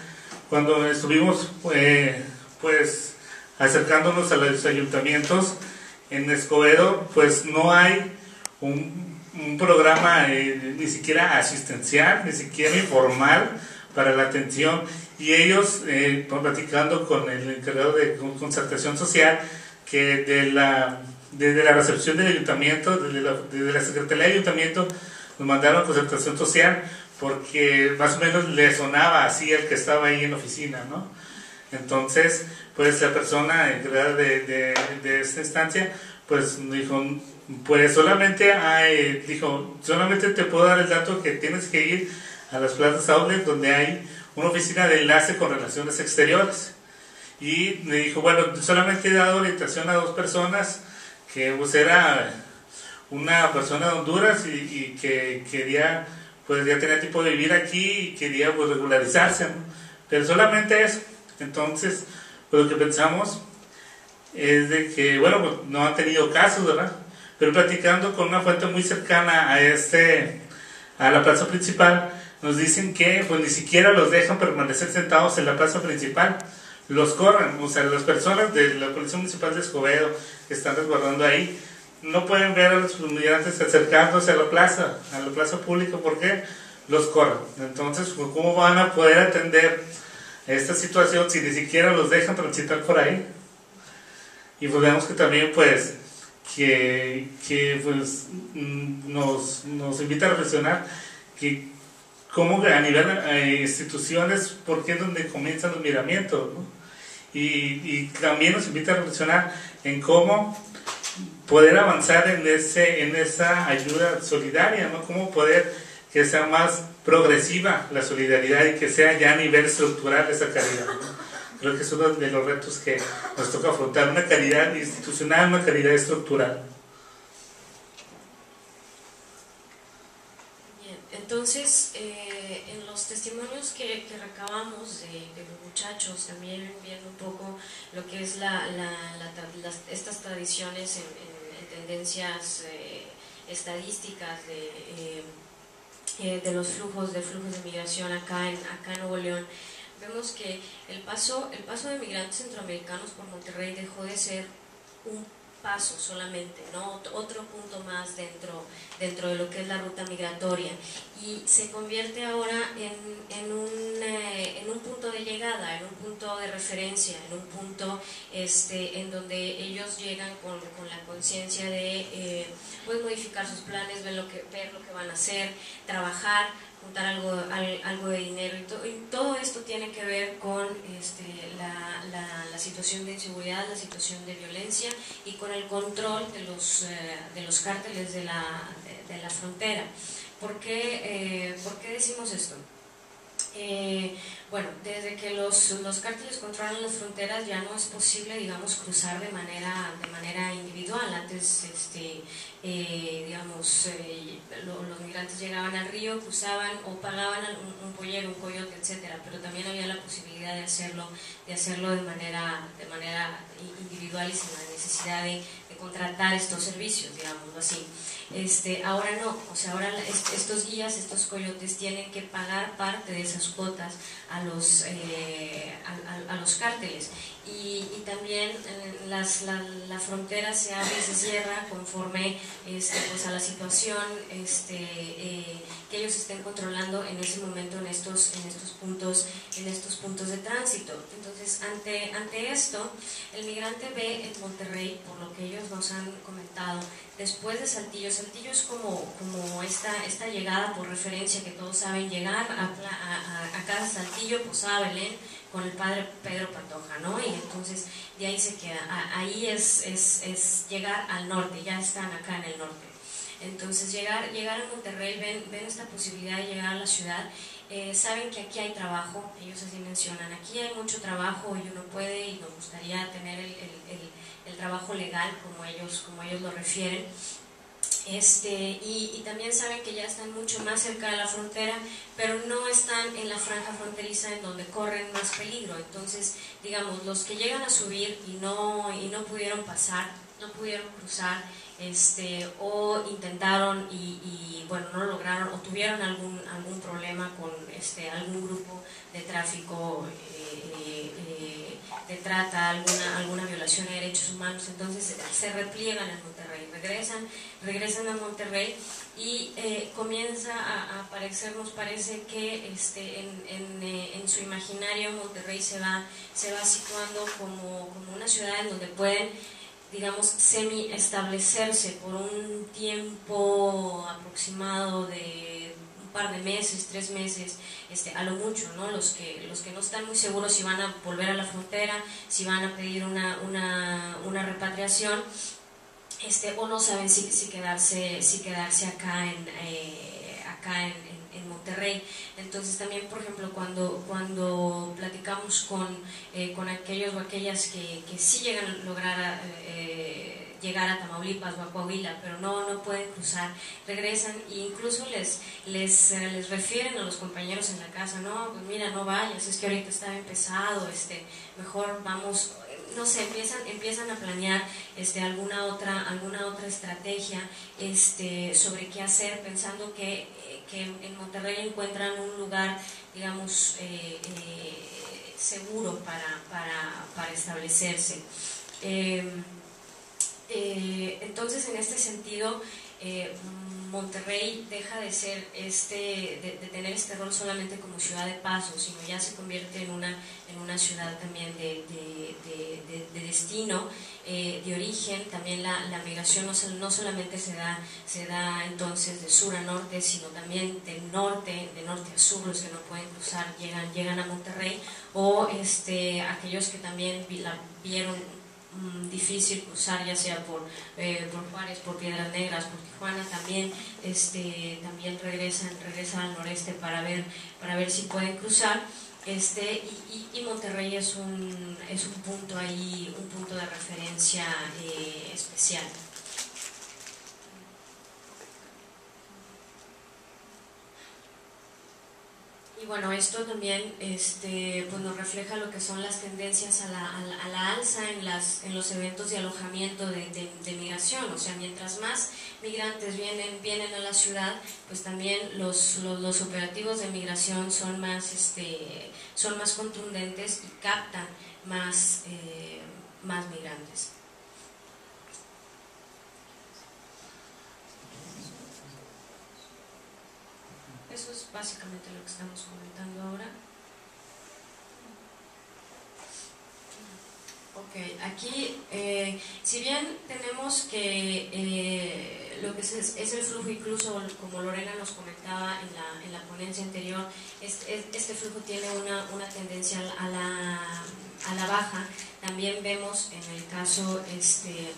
Cuando estuvimos eh, pues acercándonos a los ayuntamientos en Escobedo, pues no hay un, un programa eh, ni siquiera asistencial, ni siquiera informal para la atención, y ellos, eh, platicando con el encargado de concertación social, que de la, desde la recepción del ayuntamiento, desde la, desde la Secretaría del Ayuntamiento, nos mandaron a concertación social, porque más o menos le sonaba así el que estaba ahí en la oficina, ¿no? Entonces, pues la persona encargada de, de, de esta instancia, pues dijo, pues solamente, hay, dijo, solamente te puedo dar el dato que tienes que ir a las plazas outlet, donde hay una oficina de enlace con relaciones exteriores. Y me dijo, bueno, solamente he dado orientación a dos personas, que pues era una persona de Honduras y, y que quería, pues ya tenía tiempo de vivir aquí y quería pues regularizarse, ¿no? Pero solamente eso. Entonces, pues lo que pensamos es de que, bueno, pues no han tenido casos, ¿verdad? Pero platicando con una fuente muy cercana a este, a la plaza principal, nos dicen que pues ni siquiera los dejan permanecer sentados en la plaza principal, los corren, o sea, las personas de la Policía Municipal de Escobedo que están resguardando ahí, no pueden ver a los migrantes acercándose a la plaza, a la plaza pública, porque los corren. Entonces, ¿cómo van a poder atender esta situación si ni siquiera los dejan transitar por ahí? Y pues vemos que también, pues, que, que pues, nos, nos invita a reflexionar que cómo a nivel de eh, instituciones, porque es donde comienzan los miramientos, ¿no? Y, y también nos invita a reflexionar en cómo poder avanzar en, ese, en esa ayuda solidaria, ¿no? Cómo poder que sea más progresiva la solidaridad y que sea ya a nivel estructural esa caridad, ¿no? Creo que es uno de los retos que nos toca afrontar, una caridad institucional, una caridad estructural. Bien, entonces, eh, en los testimonios que, que recabamos de, de los muchachos, también viendo un poco lo que es la, la, la, las, estas tradiciones en, en, en tendencias eh, estadísticas de... Eh, Eh, de los flujos, de flujos de migración acá en, acá en Nuevo León, vemos que el paso, el paso de migrantes centroamericanos por Monterrey dejó de ser un paso solamente, ¿no? Otro punto más dentro, dentro de lo que es la ruta migratoria, y se convierte ahora en, en, un, eh, en un punto de llegada, en un punto de referencia, en un punto este, en donde ellos llegan con, con la conciencia de eh, pues modificar sus planes, ver lo que, ver lo que van a hacer, trabajar, juntar algo, al, algo de dinero, y, to, y todo esto tiene que ver con este, la, la, la situación de inseguridad, la situación de violencia y con el control de los, eh, de los cárteles de la, de, de la frontera. ¿Por qué, eh, ¿por qué decimos esto? Eh, bueno, desde que los, los cárteles controlan las fronteras ya no es posible, digamos, cruzar de manera, de manera individual. Antes, este, eh, digamos, eh, lo, los migrantes llegaban al río, cruzaban o pagaban un, un pollero, un coyote, etcétera, pero también había la posibilidad de hacerlo, de hacerlo de manera, de manera individual y sin la necesidad de, de contratar estos servicios, digámoslo así. Este, ahora no, o sea, ahora estos guías, estos coyotes tienen que pagar parte de esas cuotas a los, eh, a, a, a los cárteles, y, y también eh, las, la, la frontera se abre y se cierra conforme este, pues, a la situación este, eh, que ellos estén controlando en ese momento en estos, en estos, puntos, en estos puntos de tránsito. Entonces, ante, ante esto, el migrante ve en Monterrey, por lo que ellos nos han comentado, después de Santillo, Santillo es como, como esta, esta llegada por referencia que todos saben, llegar a, a, a Casa Santillo, Posada Belén, con el padre Pedro Pantoja, ¿no? Y entonces de ahí se queda, a, ahí es, es, es llegar al norte, ya están acá en el norte. Entonces llegar, llegar a Monterrey, ven, ven esta posibilidad de llegar a la ciudad, eh, saben que aquí hay trabajo, ellos así mencionan, aquí hay mucho trabajo y uno puede y nos gustaría tener el, el, el el trabajo legal, como ellos, como ellos lo refieren. Este, y, y también saben que ya están mucho más cerca de la frontera, pero no están en la franja fronteriza en donde corren más peligro. Entonces, digamos, los que llegan a subir y no, y no pudieron pasar, no pudieron cruzar, este, o intentaron y, y bueno, no lo lograron, o tuvieron algún, algún problema con este, algún grupo de tráfico, eh, eh, de trata, alguna, alguna violación a derechos humanos. Entonces se repliegan en Monterrey, regresan, regresan a Monterrey y eh, comienza a, a aparecer, nos parece que este, en, en, eh, en su imaginario Monterrey se va, se va situando como, como una ciudad en donde pueden, digamos, semi-establecerse por un tiempo aproximado de un par de meses, tres meses, este, a lo mucho, ¿no? Los que, los que no están muy seguros si van a volver a la frontera, si van a pedir una, una, una repatriación, este, o no saben si, si, quedarse, si quedarse acá en, eh, acá en, en, en Monterrey. Entonces también, por ejemplo, cuando, cuando platicamos con, eh, con aquellos o aquellas que, que sí llegan a lograr a, eh, llegar a Tamaulipas o a Coahuila, pero no, no pueden cruzar, regresan e incluso les, les, eh, les refieren a los compañeros en la casa, no, pues mira, no vayas, es que ahorita está bien pesado, este, mejor vamos... no sé, empiezan, empiezan a planear este, alguna otra, alguna otra estrategia este, sobre qué hacer, pensando que, que en Monterrey encuentran un lugar, digamos, eh, eh, seguro para, para, para establecerse. Eh, eh, entonces, en este sentido, eh, Monterrey deja de ser este, de, de tener este rol solamente como ciudad de paso, sino ya se convierte en una, en una ciudad también de, de, de, de destino, eh, de origen. También la, la migración no, no solamente se da, se da entonces de sur a norte, sino también de norte, de norte a sur. Los que no pueden cruzar llegan, llegan a Monterrey, o este, aquellos que también la vieron difícil cruzar, ya sea por, eh, por Juárez, por Piedras Negras, por Tijuana, también, este, también regresan, regresan al noreste para ver, para ver si pueden cruzar. Este, y, y Monterrey es un, es un punto ahí, un punto de referencia eh, especial. Y bueno, esto también este, pues nos refleja lo que son las tendencias a la, a la, a la alza en, las, en los eventos de alojamiento de, de, de migración. O sea, mientras más migrantes vienen, vienen a la ciudad, pues también los, los, los operativos de migración son más, este, son más contundentes y captan más, eh, más migrantes. Eso es básicamente lo que estamos comentando ahora. Ok, aquí, eh, si bien tenemos que eh, lo que es, es el flujo, incluso como Lorena nos comentaba en la, en la ponencia anterior, es, es, este flujo tiene una, una tendencia a la, a la baja. También vemos en el caso este,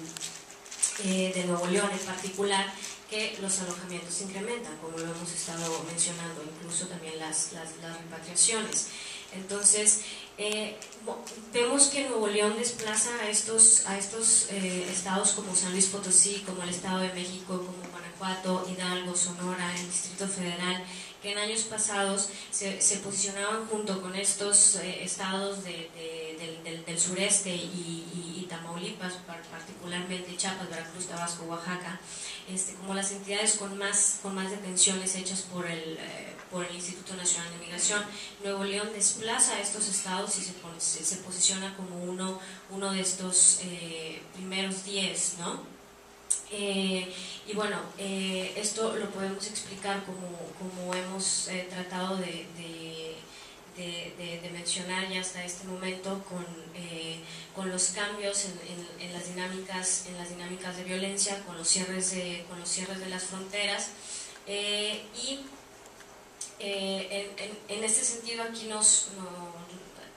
eh, de Nuevo León en particular, que los alojamientos se incrementan, como lo hemos estado mencionando, incluso también las, las, las repatriaciones. Entonces, eh, vemos que Nuevo León desplaza a estos, a estos eh, estados como San Luis Potosí, como el Estado de México, como Guanajuato, Hidalgo, Sonora, el Distrito Federal, que en años pasados se, se posicionaban junto con estos eh, estados de, de, del, del, del sureste y, y Tamaulipas, particularmente Chiapas, Veracruz, Tabasco, Oaxaca, este, como las entidades con más, con más detenciones hechas por el, eh, por el Instituto Nacional de Migración. Nuevo León desplaza a estos estados y se, se, se posiciona como uno, uno de estos eh, primeros diez, ¿no? Eh, y bueno, eh, esto lo podemos explicar como, como hemos eh, tratado de, de, de, de, de mencionar ya hasta este momento con... Eh, con los cambios en, en, en, las dinámicas, en las dinámicas de violencia, con los cierres de, con los cierres de las fronteras. Eh, y eh, en, en, en este sentido aquí nos, nos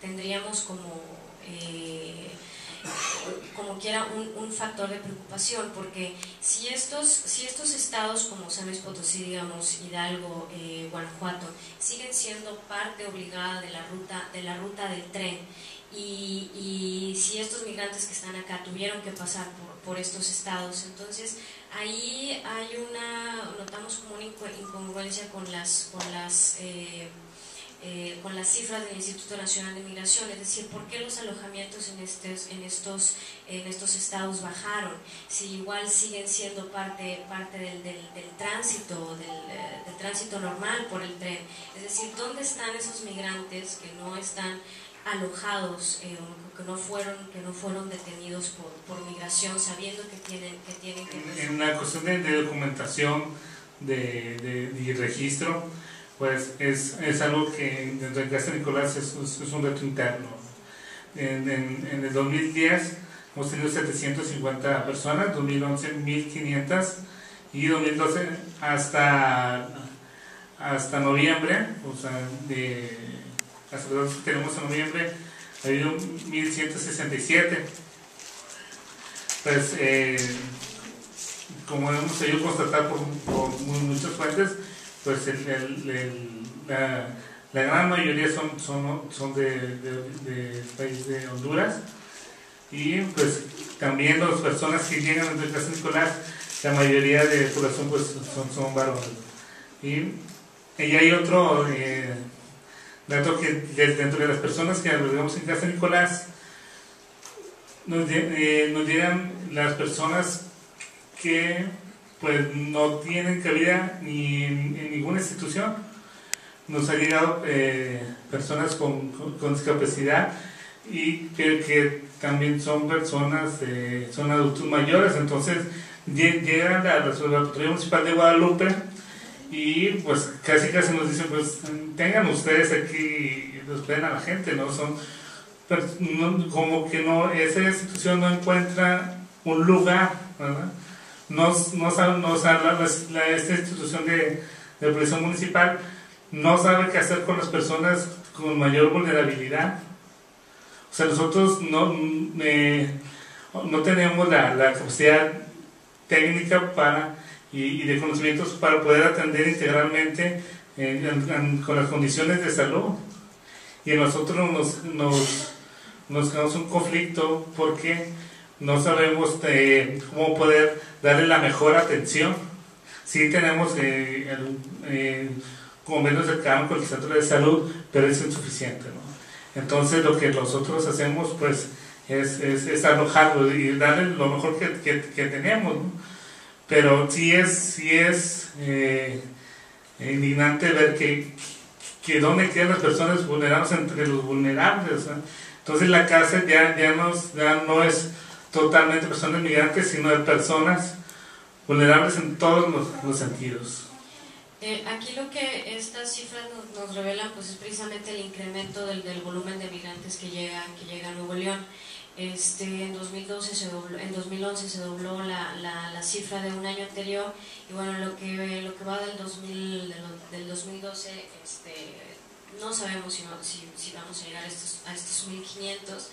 tendríamos como, eh, como quiera, un, un factor de preocupación, porque si estos, si estos estados como San Luis Potosí, digamos, Hidalgo, eh, Guanajuato, siguen siendo parte obligada de la ruta, de la ruta del tren, Y, y si estos migrantes que están acá tuvieron que pasar por, por estos estados, entonces ahí hay una, notamos como una incongruencia con las, con las, eh, eh, con las cifras del Instituto Nacional de Migración. Es decir, ¿por qué los alojamientos en, estes, en, estos, en estos estados bajaron? Si igual siguen siendo parte, parte del, del, del tránsito, del, del tránsito normal por el tren. Es decir, ¿dónde están esos migrantes que no están alojados, eh, que no fueron que no fueron detenidos por, por migración, sabiendo que tienen que tienen que en una cuestión de, de documentación de, de, de registro, pues es, es algo que dentro de Casanicolás es, es un reto interno. En, en, en el dos mil diez hemos tenido setecientas cincuenta personas, dos mil once mil quinientas y dos mil doce hasta hasta noviembre, o sea, de las personas que tenemos en noviembre, ha habido mil ciento sesenta y siete. Pues, eh, como hemos podido constatar por, por muchas fuentes, pues el, el, el, la, la gran mayoría son, son, son del de, de, de país de Honduras. Y pues también las personas que llegan desde Casanicolás, la mayoría de la población pues, son, son varones. Y, y hay otro... Eh, Dato que dentro de las personas que albergamos en Casanicolás, nos, eh, nos llegan las personas que pues no tienen cabida ni en, en ninguna institución. Nos han llegado eh, personas con, con, con discapacidad y que, que también son personas, eh, son adultos mayores. Entonces llegan a la, la Patrulla Municipal de Guadalupe y pues casi casi nos dicen, pues tengan ustedes aquí, los piden a la gente, ¿no? Son, no, como que no, esa institución no encuentra un lugar, ¿verdad? No, no sabe, no sabe la, la, esta institución de, de protección municipal no sabe qué hacer con las personas con mayor vulnerabilidad. O sea, nosotros no, eh, no tenemos la, la capacidad técnica para y, y de conocimientos para poder atender integralmente en, en, en, con las condiciones de salud. Y a nosotros nos, nos, nos causa un conflicto porque no sabemos eh, cómo poder darle la mejor atención. Sí tenemos eh, el, eh, convenios cercanos con el centro de salud, pero es insuficiente, ¿no? Entonces lo que nosotros hacemos pues es, es, es alojarlo y darle lo mejor que, que, que tenemos, ¿no? Pero sí es, sí es eh, indignante ver que, que dónde quedan las personas vulnerables entre los vulnerables, ¿no? Entonces la casa ya, ya, nos, ya no es totalmente personas migrantes, sino de personas vulnerables en todos los, los sentidos. Eh, aquí lo que estas cifras nos, nos revelan pues es precisamente el incremento del, del volumen de migrantes que llega, que llega a Nuevo León. Este, en, dos mil doce se dobló, en dos mil once se dobló la, la, la cifra de un año anterior y bueno, lo que, lo que va del, dos mil, del, del dos mil doce este, no sabemos si, si, si vamos a llegar a estos, a estos mil quinientos.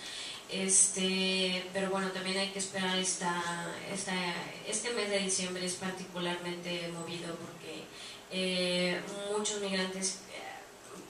Este, pero bueno, también hay que esperar esta, esta, este mes de diciembre es particularmente movido porque eh, muchos migrantes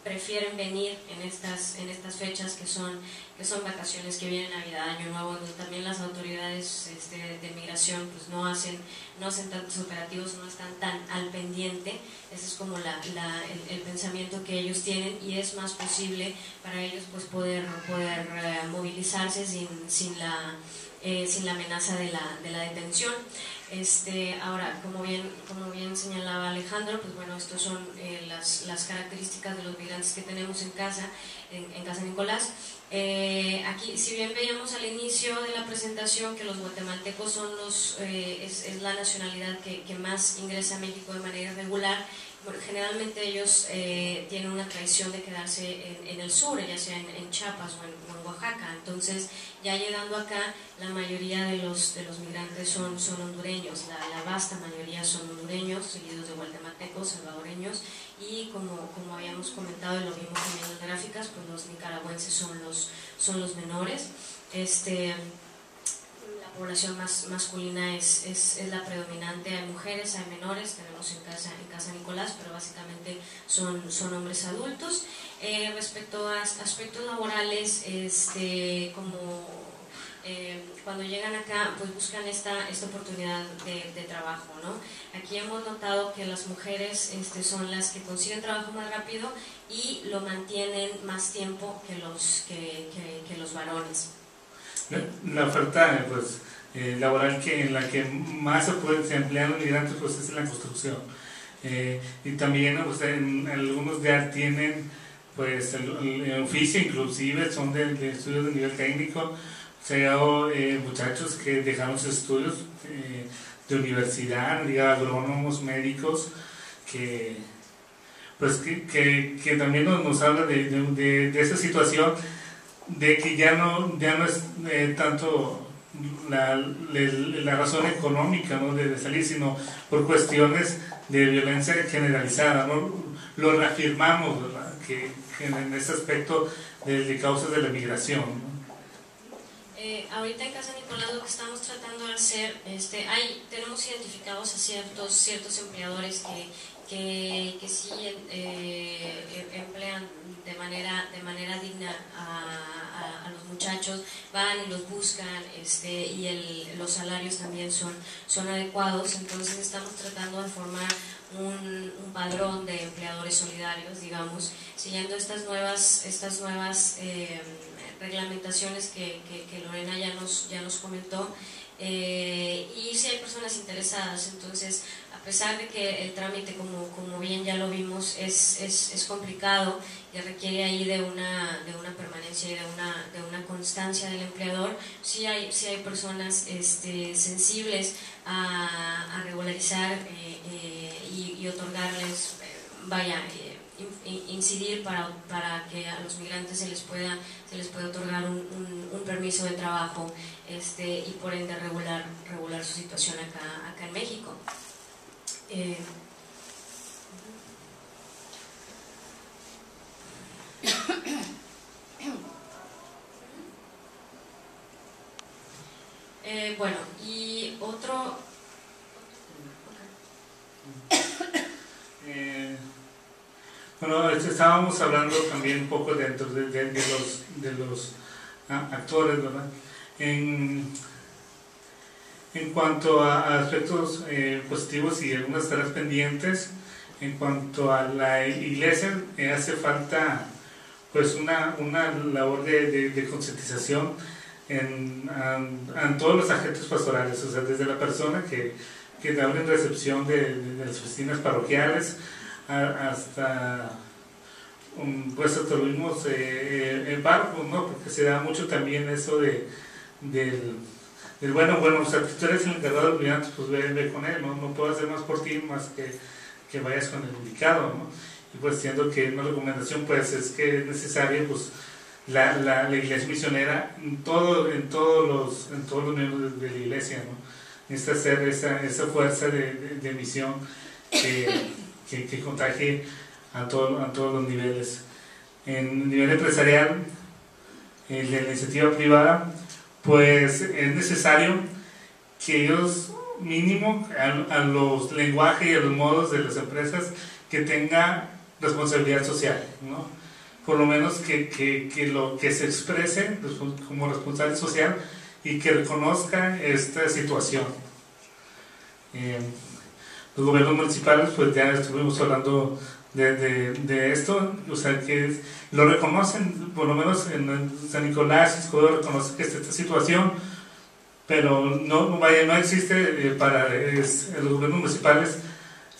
prefieren venir en estas, en estas fechas que son, que son vacaciones, que vienen Navidad, Año Nuevo, donde también las autoridades este, de migración pues no hacen, no hacen tantos operativos, no están tan al pendiente. Ese es como la, la, el, el pensamiento que ellos tienen y es más posible para ellos pues poder, poder eh, movilizarse sin, sin, la, eh, sin la amenaza de la, de la detención. Este, ahora, como bien, como bien señalaba Alejandro, pues bueno, estas son eh, las, las características de los migrantes que tenemos en casa, en, en Casanicolás. Eh, aquí, si bien veíamos al inicio de la presentación que los guatemaltecos son los, eh, es, es la nacionalidad que, que más ingresa a México de manera irregular, bueno, generalmente ellos eh, tienen una tradición de quedarse en, en el sur, ya sea en, en Chiapas o en, o en Oaxaca. Entonces, ya llegando acá, la mayoría de los, de los migrantes son, son hondureños, la, la vasta mayoría son hondureños, seguidos de guatemaltecos, salvadoreños, y como, como habíamos comentado y lo vimos también en las gráficas, pues los nicaragüenses son los, son los menores. Este, la población más masculina es, es, es la predominante, hay mujeres, hay menores, tenemos en casa, en Casanicolás, pero básicamente son, son hombres adultos. Eh, respecto a aspectos laborales, este, como eh, cuando llegan acá, pues buscan esta, esta oportunidad de, de trabajo, ¿no? Aquí hemos notado que las mujeres este, son las que consiguen trabajo más rápido y lo mantienen más tiempo que los, que, que, que los varones. La oferta pues, eh, laboral que, en la que más se puede emplear los migrantes pues, es en la construcción. Eh, y también pues, en, algunos ya tienen pues, el, el oficio, inclusive son de, de estudios de nivel técnico. Se han dado eh, muchachos que dejaron sus estudios eh, de universidad, diga, agrónomos, médicos, que, pues, que, que, que también nos, nos habla de, de, de, de esa situación. De que ya no, ya no es eh, tanto la, la razón económica, ¿no? de, de salir, sino por cuestiones de violencia generalizada, ¿no? Lo reafirmamos, ¿verdad? Que, que en ese aspecto de, de causas de la migración, ¿no? Eh, ahorita en Casanicolás lo que estamos tratando de hacer, este, hay, tenemos identificados a ciertos, ciertos empleadores que que, que sí eh, emplean de manera, de manera digna a, a, a los muchachos, van y los buscan, este, y el, los salarios también son, son adecuados. Entonces estamos tratando de formar un, un padrón de empleadores solidarios, digamos, siguiendo estas nuevas, estas nuevas eh, reglamentaciones que, que, que Lorena ya nos, ya nos comentó, eh, y si hay personas interesadas. Entonces, a pesar de que el trámite, como, como bien ya lo vimos, es, es, es complicado y requiere ahí de una, de una permanencia y de una, de una constancia del empleador, sí hay, sí hay personas este, sensibles a, a regularizar eh, eh, y, y otorgarles, eh, vaya, eh, incidir para, para que a los migrantes se les pueda se les pueda otorgar un, un, un permiso de trabajo este y por ende regular regular su situación acá acá en México. Eh. Eh, bueno, y otro eh. Bueno, estábamos hablando también un poco dentro de, de, de los, de los ah, actores, ¿verdad? En, en cuanto a, a aspectos eh, positivos y algunas tareas pendientes, en cuanto a la iglesia, eh, hace falta pues una, una labor de, de, de concientización en, en, en todos los agentes pastorales, o sea, desde la persona que, que habla en recepción de, de, de las oficinas parroquiales, hasta pues hasta lo mismo eh, el barco, ¿no? Porque se da mucho también eso de del, del bueno, bueno, o sea, tú eres el encargado de migrantes, pues ve, ve con él, ¿no? No puedo hacer más por ti más que, que vayas con el indicado, ¿no? Y pues siendo que una recomendación pues es que es necesaria pues la, la, la iglesia misionera en todo, en todos los en todos los miembros de, de la iglesia, ¿no? Necesita hacer esa, esa fuerza de, de, de misión que eh, Que, que contagie a, todo, a todos los niveles. En el nivel empresarial, el de la iniciativa privada, pues es necesario que ellos mínimo a, a los lenguajes y a los modos de las empresas que tenga responsabilidad social, ¿no? Por lo menos que, que, que lo que se exprese como responsable social y que reconozca esta situación. Eh, Los gobiernos municipales, pues ya estuvimos hablando de, de, de esto, o sea, que es, lo reconocen, por lo menos en San Nicolás, reconoce que está esta situación, pero no, vaya, no existe eh, para es, los gobiernos municipales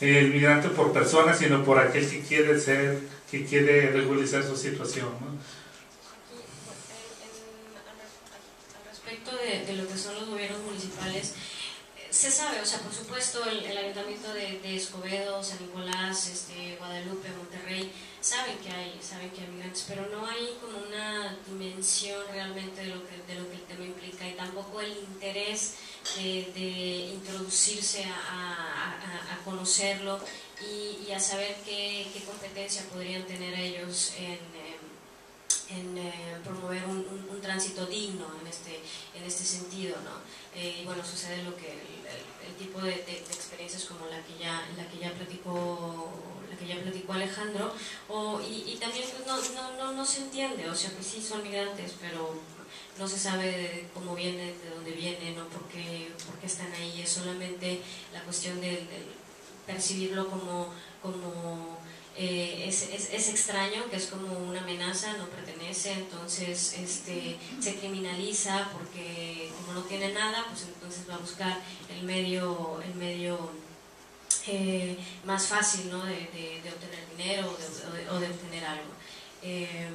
eh, el migrante por persona, sino por aquel que quiere ser, que quiere regularizar su situación, ¿no? Al respecto de, de lo que son los gobiernos municipales, se sabe, o sea, por supuesto, el, el ayuntamiento de, de Escobedo, San Nicolás, este, Guadalupe, Monterrey, saben que hay, saben que hay migrantes, pero no hay como una dimensión realmente de lo que, de lo que el tema implica, y tampoco el interés de, de introducirse a, a, a conocerlo y, y a saber qué, qué competencia podrían tener ellos en, en, en eh, promover un, un, un tránsito digno en este, en este sentido, ¿no? Eh, y bueno, sucede lo que el tipo de, de, de experiencias como la que ya la que ya platicó la que ya platicó Alejandro, o, y, y también pues, no, no, no, no se entiende, o sea, pues sí son migrantes, pero no se sabe de cómo vienen, de dónde vienen, o por qué, por qué están ahí. Es solamente la cuestión de, de percibirlo como, como eh, es, es, es extraño, que es como una amenaza, no pertenece, entonces este, se criminaliza porque como no tiene nada, pues entonces va a buscar el medio, el medio eh, más fácil, ¿no? de, de, de obtener dinero o de, o de, o de obtener algo. Eh...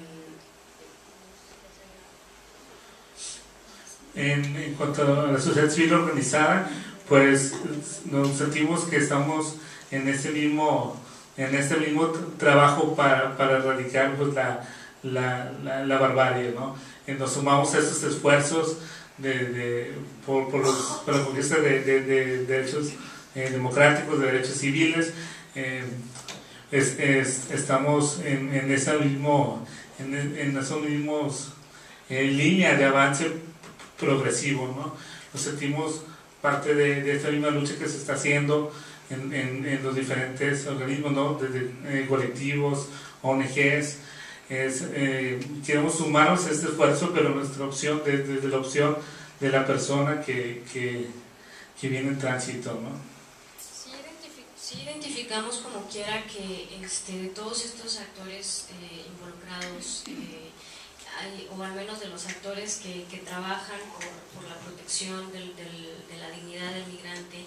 En, en cuanto a la sociedad civil organizada, pues nos sentimos que estamos en este mismo, en este mismo trabajo para, para erradicar pues, la, la, la, la barbarie, ¿no? Nos sumamos a esos esfuerzos de, de, por, por, los, por la conquista de, de, de derechos eh, democráticos, de derechos civiles. eh, es, es, estamos en, en, esa mismo, en, en esos mismos eh, líneas de avance progresivo, ¿no? Nos sentimos parte de, de esta misma lucha que se está haciendo en, en, en los diferentes organismos, ¿no? Desde eh, colectivos, O N Ges. Es, eh, queremos sumarnos a este esfuerzo, pero nuestra opción, desde de, de la opción de la persona que, que, que viene en tránsito, ¿no? Sí, identific sí identificamos como quiera que este, todos estos actores eh, involucrados eh, o al menos de los actores que, que trabajan por, por la protección del, del, de la dignidad del migrante,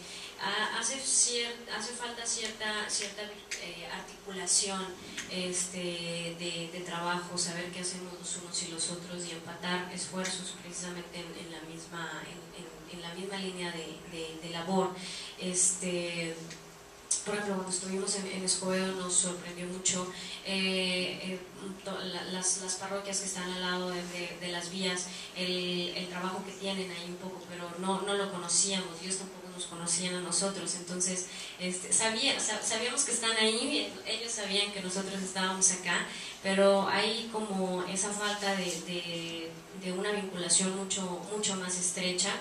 hace, cier, hace falta cierta, cierta eh, articulación este, de, de trabajo, saber qué hacemos los unos y los otros y empatar esfuerzos precisamente en, en, la, misma, en, en, en la misma línea de, de, de labor. Este, por ejemplo, cuando estuvimos en, en Escobedo nos sorprendió mucho eh, eh, to, la, las, las parroquias que están al lado de, de, de las vías, el, el trabajo que tienen ahí un poco, pero no, no lo conocíamos, ellos tampoco nos conocían a nosotros, entonces este, sabía, sabíamos que están ahí, ellos sabían que nosotros estábamos acá, pero hay como esa falta de, de, de una vinculación mucho, mucho más estrecha,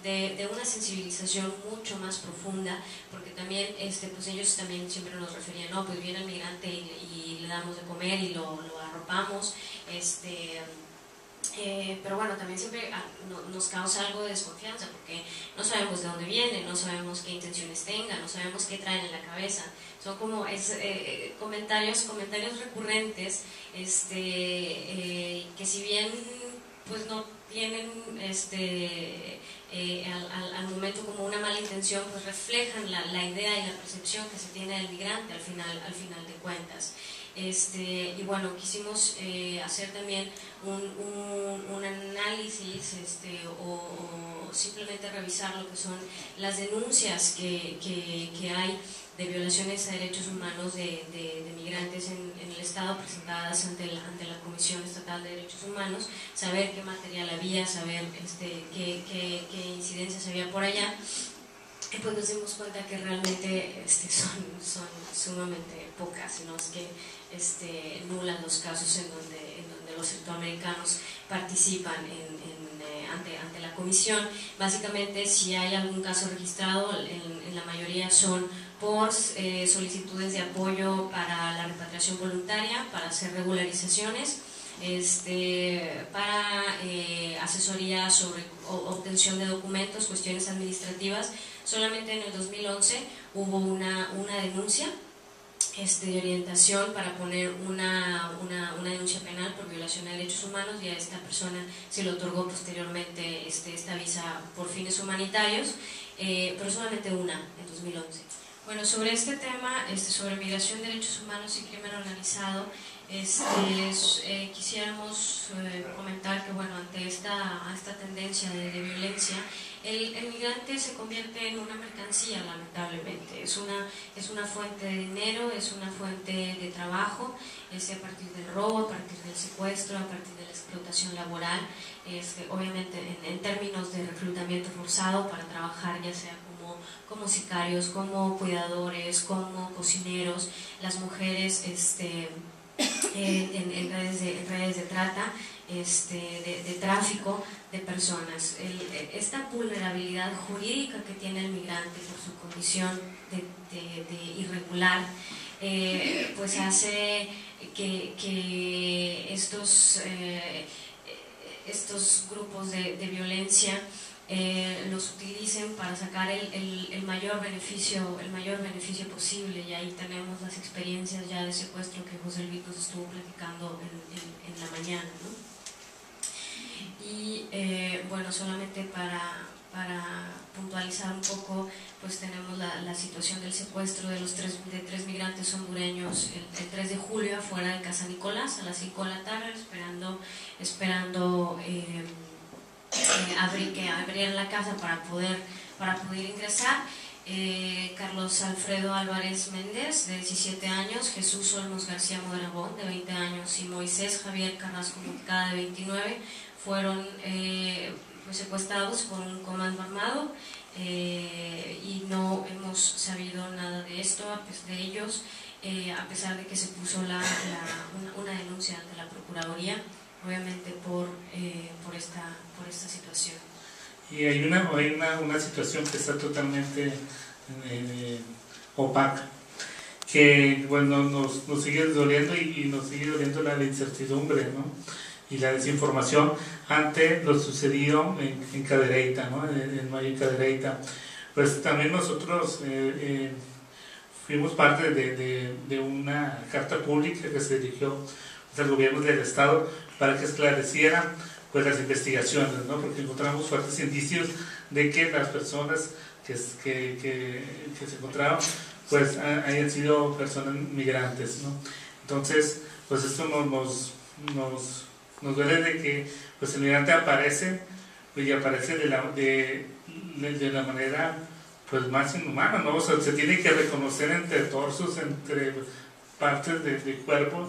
De, de una sensibilización mucho más profunda, porque también este, pues ellos también siempre nos referían, no, pues viene el migrante y, y le damos de comer y lo, lo arropamos, este, eh, pero bueno, también siempre a, no, nos causa algo de desconfianza, porque no sabemos de dónde vienen, no sabemos qué intenciones tengan, no sabemos qué traen en la cabeza. Son como es, eh, comentarios, comentarios recurrentes, este, eh, que si bien pues no tienen este... Eh, al, al, al momento como una mala intención, pues reflejan la, la idea y la percepción que se tiene del migrante al final, al final de cuentas. Este, y bueno, quisimos eh, hacer también un, un, un análisis este, o, o simplemente revisar lo que son las denuncias que, que, que hay de violaciones a derechos humanos de, de, de migrantes en, en el Estado presentadas ante la, ante la Comisión Estatal de Derechos Humanos, saber qué material había, saber este, qué, qué, qué incidencias había por allá, y pues nos dimos cuenta que realmente este, son, son sumamente pocas, sino es que este, nulas los casos en donde, en donde los centroamericanos participan en, en, eh, ante, ante la Comisión. Básicamente, si hay algún caso registrado, en, en la mayoría son por eh, solicitudes de apoyo para la repatriación voluntaria, para hacer regularizaciones, este, para eh, asesoría sobre obtención de documentos, cuestiones administrativas. Solamente en el dos mil once hubo una, una denuncia este, de orientación para poner una, una, una denuncia penal por violación a derechos humanos, y a esta persona se le otorgó posteriormente este, esta visa por fines humanitarios, eh, pero solamente una en dos mil once. Bueno, sobre este tema, este, sobre migración, derechos humanos y crimen organizado, este, eh, quisiéramos eh, comentar que, bueno, ante esta, esta tendencia de, de violencia, el, el migrante se convierte en una mercancía, lamentablemente. Es una, es una fuente de dinero, es una fuente de trabajo, este, a partir del robo, a partir del secuestro, a partir de la explotación laboral, este, obviamente en, en términos de reclutamiento forzado para trabajar, ya sea como sicarios, como cuidadores, como cocineros, las mujeres este, eh, en, en, redes de, en redes de trata, este, de, de tráfico de personas. El, esta vulnerabilidad jurídica que tiene el migrante por su condición de, de, de irregular, eh, pues hace que, que estos, eh, estos grupos de, de violencia Eh, los utilicen para sacar el, el, el, mayor beneficio, el mayor beneficio posible, y ahí tenemos las experiencias ya de secuestro que José Luis nos estuvo platicando en, en, en la mañana, ¿no? Y eh, bueno, solamente para, para puntualizar un poco, pues tenemos la, la situación del secuestro de los tres, de tres migrantes hondureños el, el tres de julio afuera de Casanicolás a las cinco de la tarde, esperando, esperando eh, Eh, abrir, que abrir la casa para poder, para poder ingresar. eh, Carlos Alfredo Álvarez Méndez, de diecisiete años, Jesús Olmos García Modalabón, de veinte años, y Moisés Javier Carrasco, de veintinueve, fueron eh, pues secuestrados por un comando armado, eh, y no hemos sabido nada de esto, pues de ellos, eh, a pesar de que se puso la, la, una, una denuncia ante la Procuraduría, obviamente por, eh, por, esta, por esta situación. Y hay una, hay una, una situación que está totalmente eh, opaca, que bueno, nos, nos sigue doliendo y, y nos sigue doliendo la incertidumbre, ¿no? Y la desinformación ante lo sucedido en, en Cadereyta, ¿no? en, en mayo en Cadereyta. Pues también nosotros eh, eh, fuimos parte de, de, de una carta pública que se dirigió al gobierno del Estado, para que esclarecieran pues las investigaciones, ¿no? Porque encontramos fuertes indicios de que las personas que, que, que, que se encontraron pues hayan sido personas migrantes, ¿no? Entonces, pues esto nos, nos, nos, nos duele de que pues el migrante aparece pues, y aparece de la, de, de la manera pues más inhumana, ¿no? O sea, se tiene que reconocer entre torsos, entre partes del de cuerpo,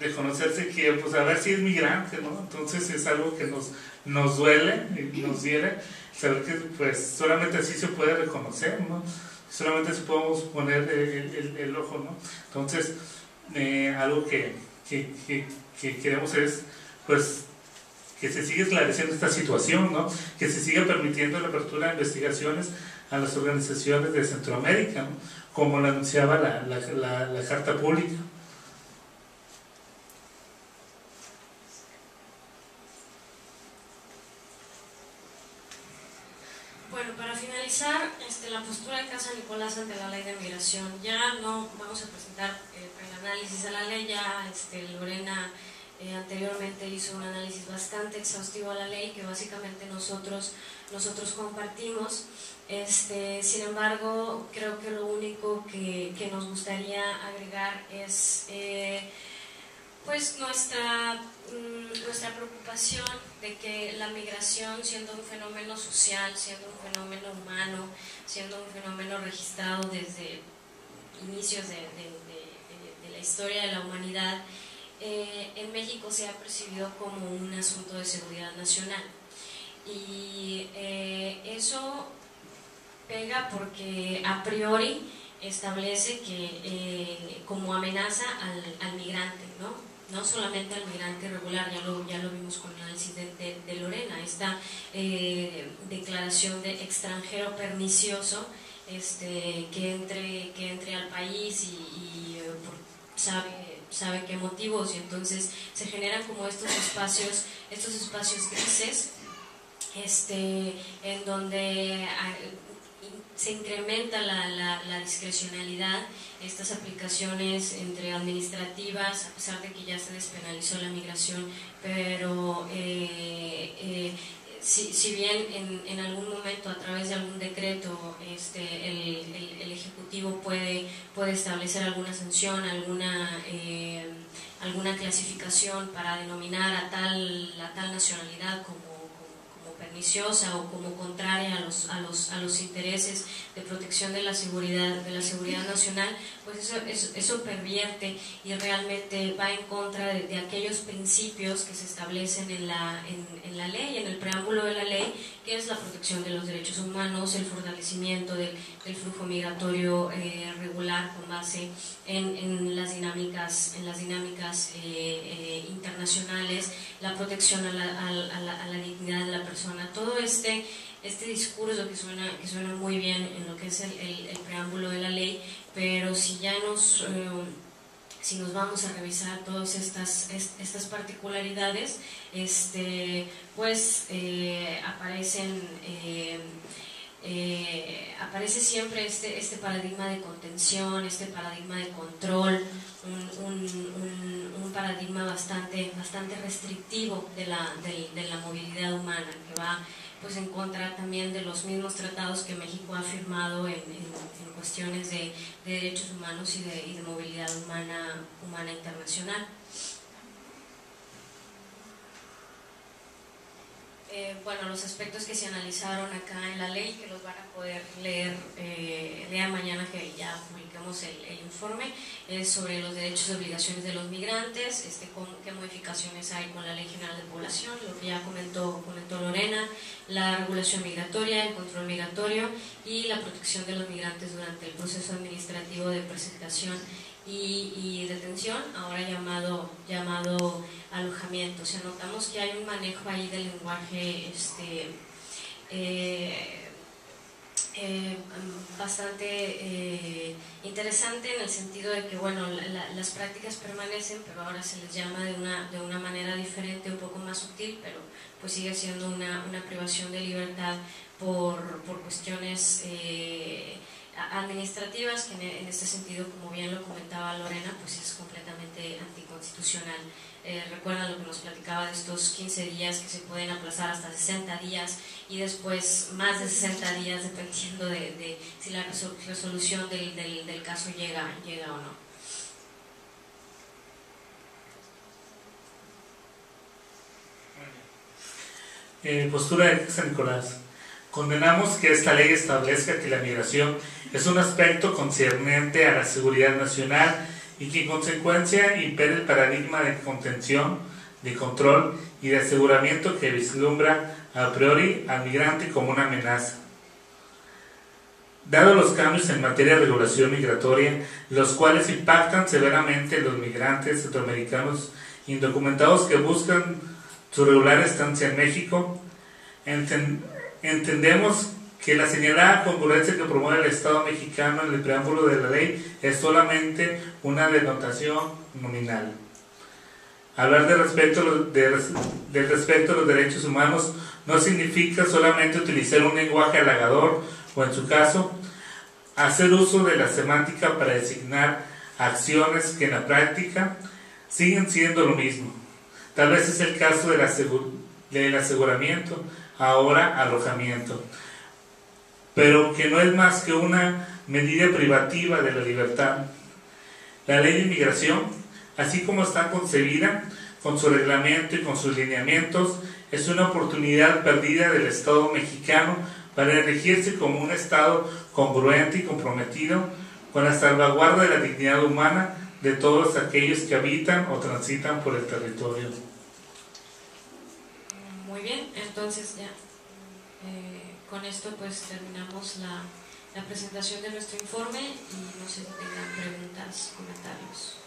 reconocerse que, pues, a ver si es migrante, ¿no? Entonces es algo que nos, nos duele, nos duele, saber que, pues, solamente así se puede reconocer, ¿no? Solamente así podemos poner el, el, el ojo, ¿no? Entonces, eh, algo que, que, que, que queremos es, pues, que se siga esclareciendo esta situación, ¿no? Que se siga permitiendo la apertura de investigaciones a las organizaciones de Centroamérica, ¿no? Como lo anunciaba la, la, la, la Carta Pública. Bueno, para finalizar, este, la postura de Casanicolás ante la ley de migración. Ya no vamos a presentar el, el análisis a la ley, ya este, Lorena eh, anteriormente hizo un análisis bastante exhaustivo a la ley, que básicamente nosotros, nosotros compartimos. Este, sin embargo, creo que lo único que, que nos gustaría agregar es eh, pues nuestra, mm, nuestra preocupación de que la migración, siendo un fenómeno social, siendo un fenómeno humano, siendo un fenómeno registrado desde inicios de, de, de, de, de la historia de la humanidad, eh, en México se ha percibido como un asunto de seguridad nacional. Y eh, eso pega porque a priori establece que eh, como amenaza al, al migrante, ¿no? No solamente al migrante regular, ya lo, ya lo vimos con el análisis de, de, de Lorena, esta eh, declaración de extranjero pernicioso este, que, entre, que entre al país y, y por, sabe, sabe qué motivos, y entonces se generan como estos espacios, estos espacios grises este, en donde se incrementa la, la, la discrecionalidad, estas aplicaciones entre administrativas, a pesar de que ya se despenalizó la migración, pero eh, eh, si, si bien en, en algún momento a través de algún decreto este, el, el, el Ejecutivo puede, puede establecer alguna sanción, alguna... Eh, alguna clasificación para denominar a tal, a tal nacionalidad como perniciosa o como contraria a los, a los, a los intereses de protección de la seguridad, de la seguridad nacional, pues eso, eso, eso pervierte y realmente va en contra de, de aquellos principios que se establecen en la, en, en la ley, en el preámbulo de la ley, que es la protección de los derechos humanos, el fortalecimiento del, del flujo migratorio eh, regular con base en, en las dinámicas, en las dinámicas eh, eh, internacionales, la protección a la, a, a la, a la dignidad de la persona. Todo este, este discurso que suena, que suena muy bien en lo que es el, el, el preámbulo de la ley, pero si ya nos, eh, si nos vamos a revisar todas estas, est, estas particularidades, este, pues eh, aparecen... Eh, Eh, aparece siempre este, este paradigma de contención, este paradigma de control, un, un, un, un paradigma bastante, bastante restrictivo de la, de, de la movilidad humana, que va pues en contra también de los mismos tratados que México ha firmado en, en, en cuestiones de, de derechos humanos y de, y de movilidad humana, humana internacional. Eh, bueno, los aspectos que se analizaron acá en la ley, que los van a poder leer eh, el día de mañana que ya publicamos el, el informe, es sobre los derechos y obligaciones de los migrantes, este, con, qué modificaciones hay con la Ley General de Población, lo que ya comentó, comentó Lorena, la regulación migratoria, el control migratorio y la protección de los migrantes durante el proceso administrativo de presentación Y, y detención, ahora llamado, llamado alojamiento. O sea, notamos que hay un manejo ahí del lenguaje este, eh, eh, bastante eh, interesante, en el sentido de que, bueno, la, la, las prácticas permanecen, pero ahora se les llama de una, de una manera diferente, un poco más sutil, pero pues sigue siendo una, una privación de libertad por, por cuestiones... Eh, administrativas, que en este sentido, como bien lo comentaba Lorena, pues es completamente anticonstitucional. Eh, recuerdan lo que nos platicaba de estos quince días que se pueden aplazar hasta sesenta días y después más de sesenta días dependiendo de, de si la resolución del, del, del caso llega, llega o no. Eh, postura de Casanicolás. Condenamos que esta ley establezca que la migración es un aspecto concerniente a la seguridad nacional y que en consecuencia impere el paradigma de contención, de control y de aseguramiento que vislumbra a priori al migrante como una amenaza. Dado los cambios en materia de regulación migratoria, los cuales impactan severamente en los migrantes centroamericanos indocumentados que buscan su regular estancia en México, enten, entendemos que la señalada congruencia que promueve el Estado mexicano en el preámbulo de la ley es solamente una denotación nominal. Hablar de respeto a los, de, del respeto a los derechos humanos no significa solamente utilizar un lenguaje halagador o, en su caso, hacer uso de la semántica para designar acciones que en la práctica siguen siendo lo mismo. Tal vez es el caso del, asegur, del aseguramiento, ahora alojamiento, pero que no es más que una medida privativa de la libertad. La ley de inmigración, así como está concebida, con su reglamento y con sus lineamientos, es una oportunidad perdida del Estado mexicano para erigirse como un Estado congruente y comprometido con la salvaguarda de la dignidad humana de todos aquellos que habitan o transitan por el territorio. Muy bien, entonces ya... Eh... Con esto pues terminamos la, la presentación de nuestro informe y no sé si tengan preguntas, comentarios.